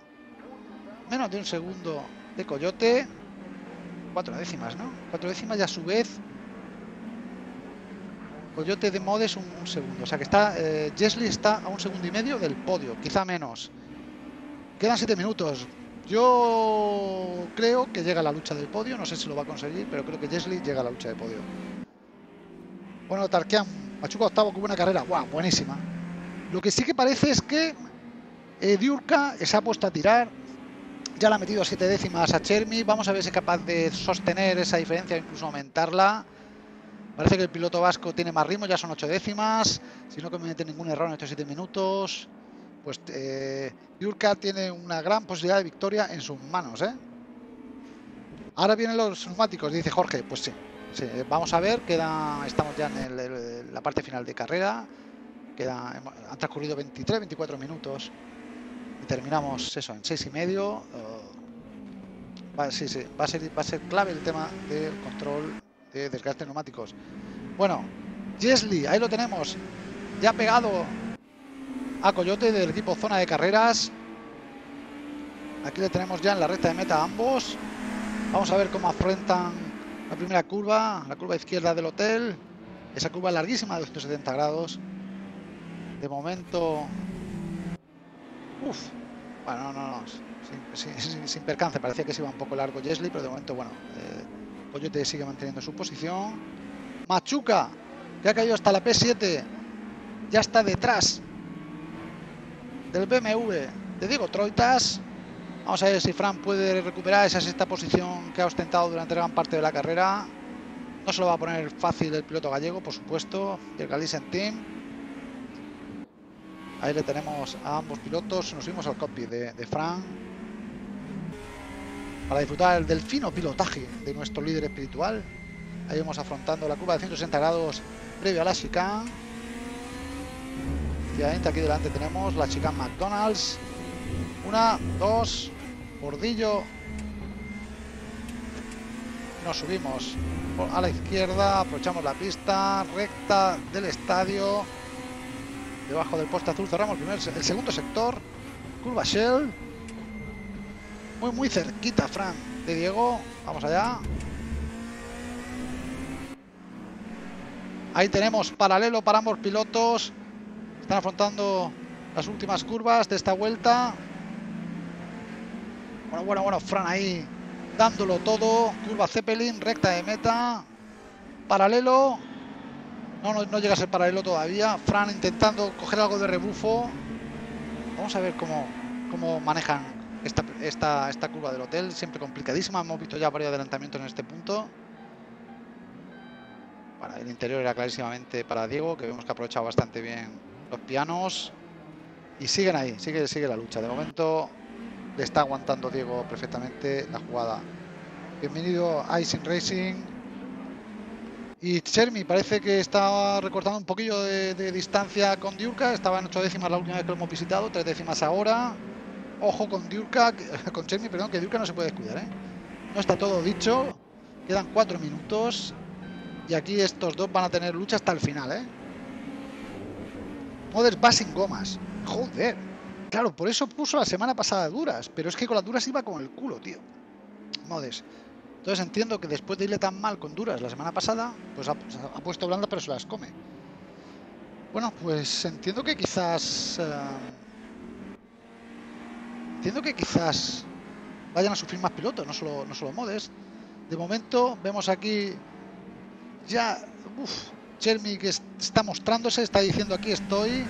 menos de 1 segundo de Coyote. 4 décimas, ¿no? 4 décimas, y a su vez Coyote de Modest un segundo, o sea que está Jesli está a 1,5 segundos del podio, quizá menos. Quedan 7 minutos. Yo creo que llega a la lucha del podio, no sé si lo va a conseguir, pero creo que Jesli llega a la lucha de podio. Bueno, Tarkian, Machuca octavo, que buena carrera. ¡Guau! Buenísima. Lo que sí que parece es que Diurka se ha puesto a tirar. Ya la ha metido a 7 décimas a Chermi. Vamos a ver si es capaz de sostener esa diferencia, incluso aumentarla. Parece que el piloto vasco tiene más ritmo, ya son 8 décimas. Si no comete ningún error en estos 7 minutos, pues Diurka tiene una gran posibilidad de victoria en sus manos, ¿eh? Ahora vienen los neumáticos, dice Jorge. Pues sí, sí, vamos a ver. Estamos ya en la parte final de carrera. Han transcurrido 23, 24 minutos. Y terminamos eso en 6 y medio. Va a ser clave el tema del control de desgaste de neumáticos. Bueno, Jesli, ahí lo tenemos. Ya pegado a Coyote del equipo Zona de Carreras. Aquí le tenemos ya en la recta de meta a ambos. Vamos a ver cómo afrontan la primera curva, la curva izquierda del hotel. Esa curva larguísima de 270 grados. De momento... Uf. Bueno, no. Sin percance. Parecía que se iba un poco largo Jesli, pero de momento, bueno... Coyote sigue manteniendo su posición. Machuca, que ha caído hasta la P7, ya está detrás del BMW de Diego Troitas. Vamos a ver si Fran puede recuperar esa 6ª posición que ha ostentado durante gran parte de la carrera. No se lo va a poner fácil el piloto gallego, por supuesto, del Galician Team. Ahí le tenemos a ambos pilotos. Nos vimos al cockpit de Fran para disfrutar del fino pilotaje de nuestro líder espiritual. Ahí vamos afrontando la curva de 160 grados previo a la chicane. Efectivamente, aquí delante tenemos la chicane McDonald's. 1, 2, bordillo. Nos subimos a la izquierda, aprovechamos la pista recta del estadio. Debajo del poste azul cerramos el segundo sector. Curva Shell. Muy cerquita, Fran, de Diego. Vamos allá. Ahí tenemos paralelo para ambos pilotos. Están afrontando las últimas curvas de esta vuelta. Bueno, Fran ahí dándolo todo. Curva Zeppelin, recta de meta. Paralelo. No llega a ser paralelo todavía. Fran intentando coger algo de rebufo. Vamos a ver cómo manejan esta curva del hotel, siempre complicadísima. Hemos visto ya varios adelantamientos en este punto. Bueno, el interior era clarísimamente para Diego, que vemos que ha aprovechado bastante bien los pianos. Y siguen ahí, sigue la lucha. De momento le está aguantando Diego perfectamente la jugada. Bienvenido a Icing Racing. Y Chermi parece que está recortando un poquillo de distancia con Diurka. Estaba en 8 décimas la última vez que lo hemos visitado, 3 décimas ahora. Ojo con Diurka, con Chermi, perdón, que Diurka no se puede descuidar, ¿eh? No está todo dicho. Quedan 4 minutos. Y aquí estos dos van a tener lucha hasta el final, ¿eh? Modest va sin gomas. Joder. Claro, por eso puso la semana pasada duras. Pero es que con las duras iba con el culo, tío, Modest. Entonces entiendo que después de irle tan mal con duras la semana pasada, pues ha puesto blanda, pero se las come. Bueno, pues entiendo que quizás... Entiendo que quizás vayan a sufrir más pilotos, no solo Modest. De momento vemos aquí ya Chermi, que está mostrándose, está diciendo aquí estoy.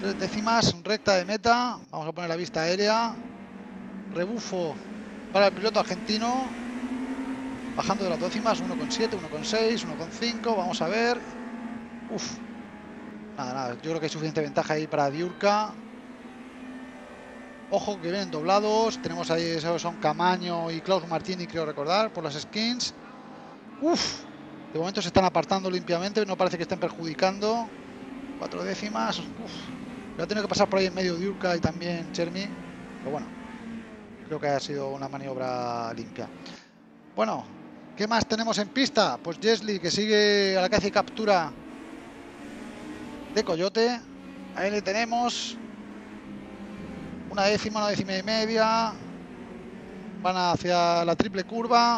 3 décimas, recta de meta. Vamos a poner la vista aérea. Rebufo para el piloto argentino. Bajando de las décimas, 1,7, 1,6, 1,5. Vamos a ver. Nada, yo creo que hay suficiente ventaja ahí para Diurka. Ojo que vienen doblados. Tenemos ahí, esos son Camaño y Klaus Martini, creo recordar, por las skins. De momento se están apartando limpiamente. No parece que estén perjudicando. 4 décimas. Pero ha tenido que pasar por ahí en medio Diurka y también Chermi. Pero bueno, creo que ha sido una maniobra limpia. Bueno, ¿qué más tenemos en pista? Pues Jesli, que sigue a la caza y captura de Coyote. Ahí le tenemos. 1 décima, 1 décima y media. Van hacia la triple curva.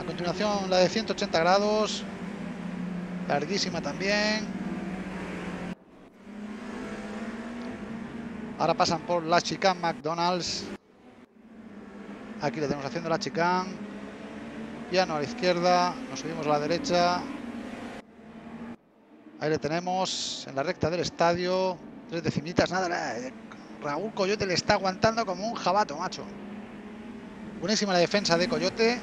A continuación la de 180 grados. Larguísima también. Ahora pasan por la chicane McDonald's. Aquí la tenemos haciendo la chicane. Piano a la izquierda, nos subimos a la derecha. Ahí le tenemos, en la recta del estadio. 3 decimitas, nada. Raúl Coyote le está aguantando como un jabato, macho. Buenísima la defensa de Coyote.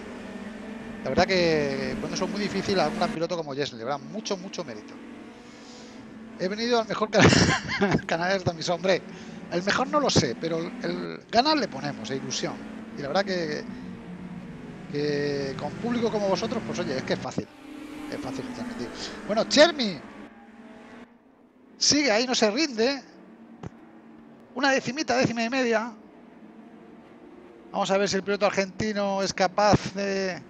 La verdad que cuando eso es muy difícil a un gran piloto como Jesli, le habrá mucho mérito. He venido al mejor canal de mis hombre. El mejor no lo sé, pero el ganar le ponemos, ilusión. Y la verdad que con público como vosotros, pues oye, es que es fácil. Es fácil transmitir. Bueno, Chermi sigue ahí, no se rinde. 1 decimita, 1,5 décimas. Vamos a ver si el piloto argentino es capaz de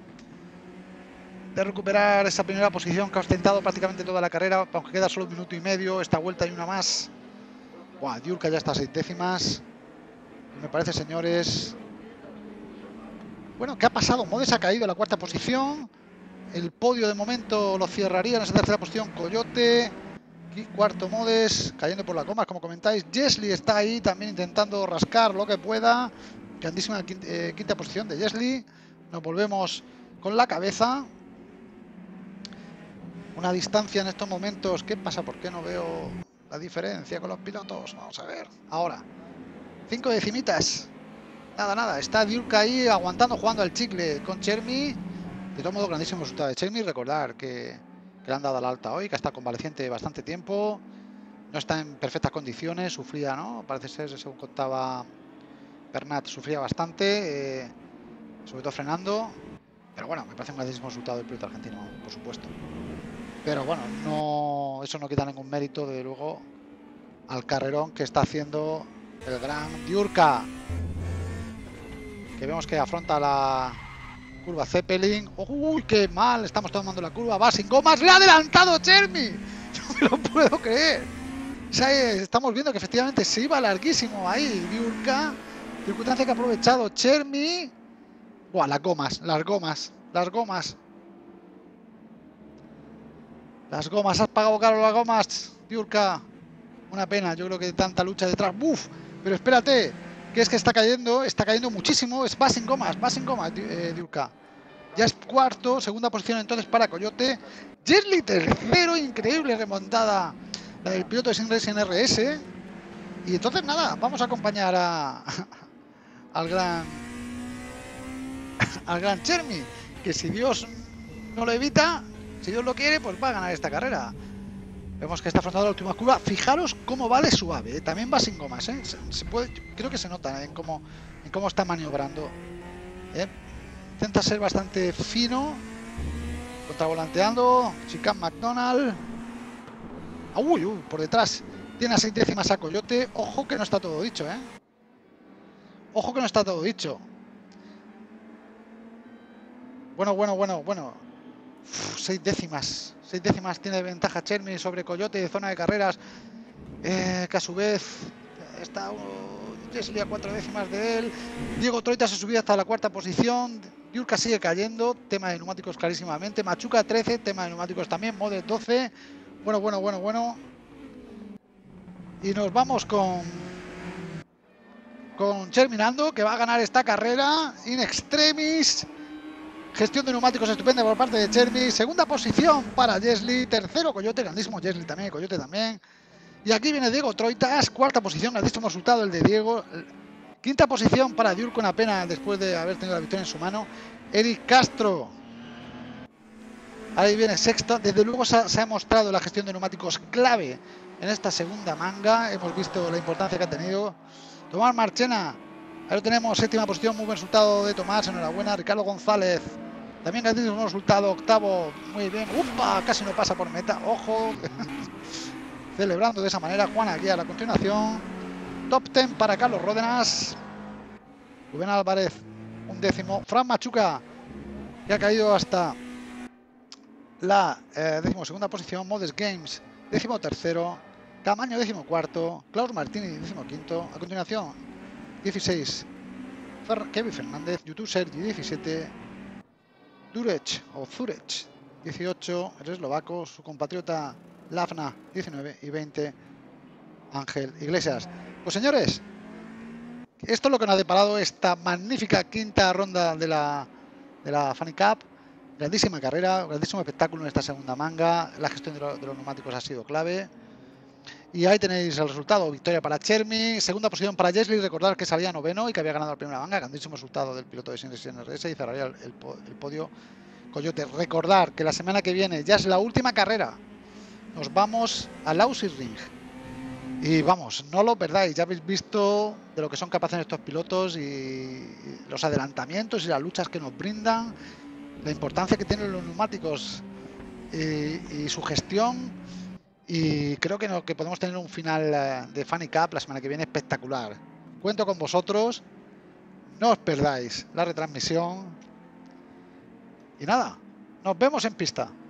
recuperar esa primera posición que ha ostentado prácticamente toda la carrera, aunque queda solo 1,5 minutos, esta vuelta y una más. Buah, Diurka ya está a 6 décimas. Me parece, señores. Bueno, ¿qué ha pasado? Modest ha caído a la 4ª posición. El podio de momento lo cerraría en esa 3ª posición Coyote. Y 4º Modest, cayendo por las gomas, como comentáis. Jesli está ahí también intentando rascar lo que pueda. Grandísima 5ª posición de Jesli. Nos volvemos con la cabeza. Una distancia en estos momentos. ¿Qué pasa? ¿Por qué no veo la diferencia con los pilotos? Vamos a ver. Ahora. 5 decimitas. Nada. Está Diurka ahí aguantando, jugando al chicle con Chermi. De todo modo, grandísimo resultado de Chermi. Recordar que le han dado al alta hoy, que ha estado convaleciente bastante tiempo. No está en perfectas condiciones. Sufría, ¿no? Parece ser, según contaba Bernat, sufría bastante. Sobre todo frenando. Pero bueno, me parece un grandísimo resultado del piloto argentino, por supuesto. Pero bueno, no, eso no quita ningún mérito, desde luego, al carrerón que está haciendo el gran Diurka. Que vemos que afronta la curva Zeppelin. ¡Uy, qué mal! Estamos tomando la curva. Va sin gomas. ¡Le ha adelantado Chermi! No me lo puedo creer. O sea, estamos viendo que efectivamente se iba larguísimo ahí Diurka. Circunstancia que ha aprovechado Chermi. ¡Buah, las gomas! ¡Las gomas! ¡Las gomas! Las gomas, has pagado caro las gomas, Diurka. Una pena, yo creo que tanta lucha detrás. ¡Buf! Pero espérate, que es que está cayendo muchísimo. Va sin gomas, Diurka. Ya es 4ª, 2ª posición entonces para Coyote. Jesli 3º, increíble remontada la del piloto de Sin Racing RS. Y entonces nada, vamos a acompañar al gran Chermi, que si Dios no lo evita, si Dios lo quiere, pues va a ganar esta carrera. Vemos que está afrontando la última curva. Fijaros cómo va de suave. También va sin gomas. Se puede, creo que se nota en cómo está maniobrando. Intenta ser bastante fino. Contravolanteando. Chicane McDonald. Uy, por detrás. Tiene a 6 décimas a Coyote. Ojo que no está todo dicho, Ojo que no está todo dicho. Bueno. 6 décimas tiene de ventaja Chermi sobre Coyote de zona de carreras, que a su vez está Jesli a 4 décimas de él. Diego Troitas se subía hasta la 4ª posición. Diurka sigue cayendo, tema de neumáticos clarísimamente. Machuca 13, tema de neumáticos también. Modest 12. Bueno. Y nos vamos con Chermi Nando, que va a ganar esta carrera in extremis. Gestión de neumáticos estupenda por parte de Chermi. 2ª posición para Jesli. 3º Coyote. Grandísimo Jesli también. Coyote también. Y aquí viene Diego Troitas. 4ª posición. Grandísimo resultado el de Diego. 5ª posición para Diurka. Una pena después de haber tenido la victoria en su mano. Eric Castro. Ahí viene 6º. Desde luego se ha mostrado la gestión de neumáticos clave en esta segunda manga. Hemos visto la importancia que ha tenido. Tomás Marchena. Ahí lo tenemos. 7ª posición. Muy buen resultado de Tomás. Enhorabuena. Ricardo González. También ha tenido un resultado, 8º, muy bien. ¡Upa! Casi no pasa por meta, ojo. Celebrando de esa manera Juan Aguiar a continuación. Top 10 para Carlos Ródenas. Rubén Álvarez, 1º. Fran Machuca, que ha caído hasta la 12ª posición. Modest Games, 13º. Camaño, 14º. Klaus Martini, 15º. A continuación, 16. Kevin Fernández, YouTube Sergi, 17. Zurech, 18, el eslovaco, su compatriota Hafna, 19 y 20, Ángel Iglesias. Pues señores, esto es lo que nos ha deparado esta magnífica 5ª ronda de la Funny Cup. Grandísima carrera, grandísimo espectáculo en esta segunda manga. La gestión de los neumáticos ha sido clave. Y ahí tenéis el resultado. Victoria para Chermi, segunda posición para Jesli. Recordad que salía noveno y que había ganado la primera manga. Grandísimo resultado del piloto de RRS y cerraría el podio Coyote. Recordad que la semana que viene ya es la última carrera. Nos vamos a Lausitzring. Y vamos, no lo perdáis. Ya habéis visto de lo que son capaces estos pilotos y los adelantamientos y las luchas que nos brindan. La importancia que tienen los neumáticos y su gestión. Y creo que, que podemos tener un final de Funny Cup la semana que viene espectacular. Cuento con vosotros. No os perdáis la retransmisión. Y nada, nos vemos en pista.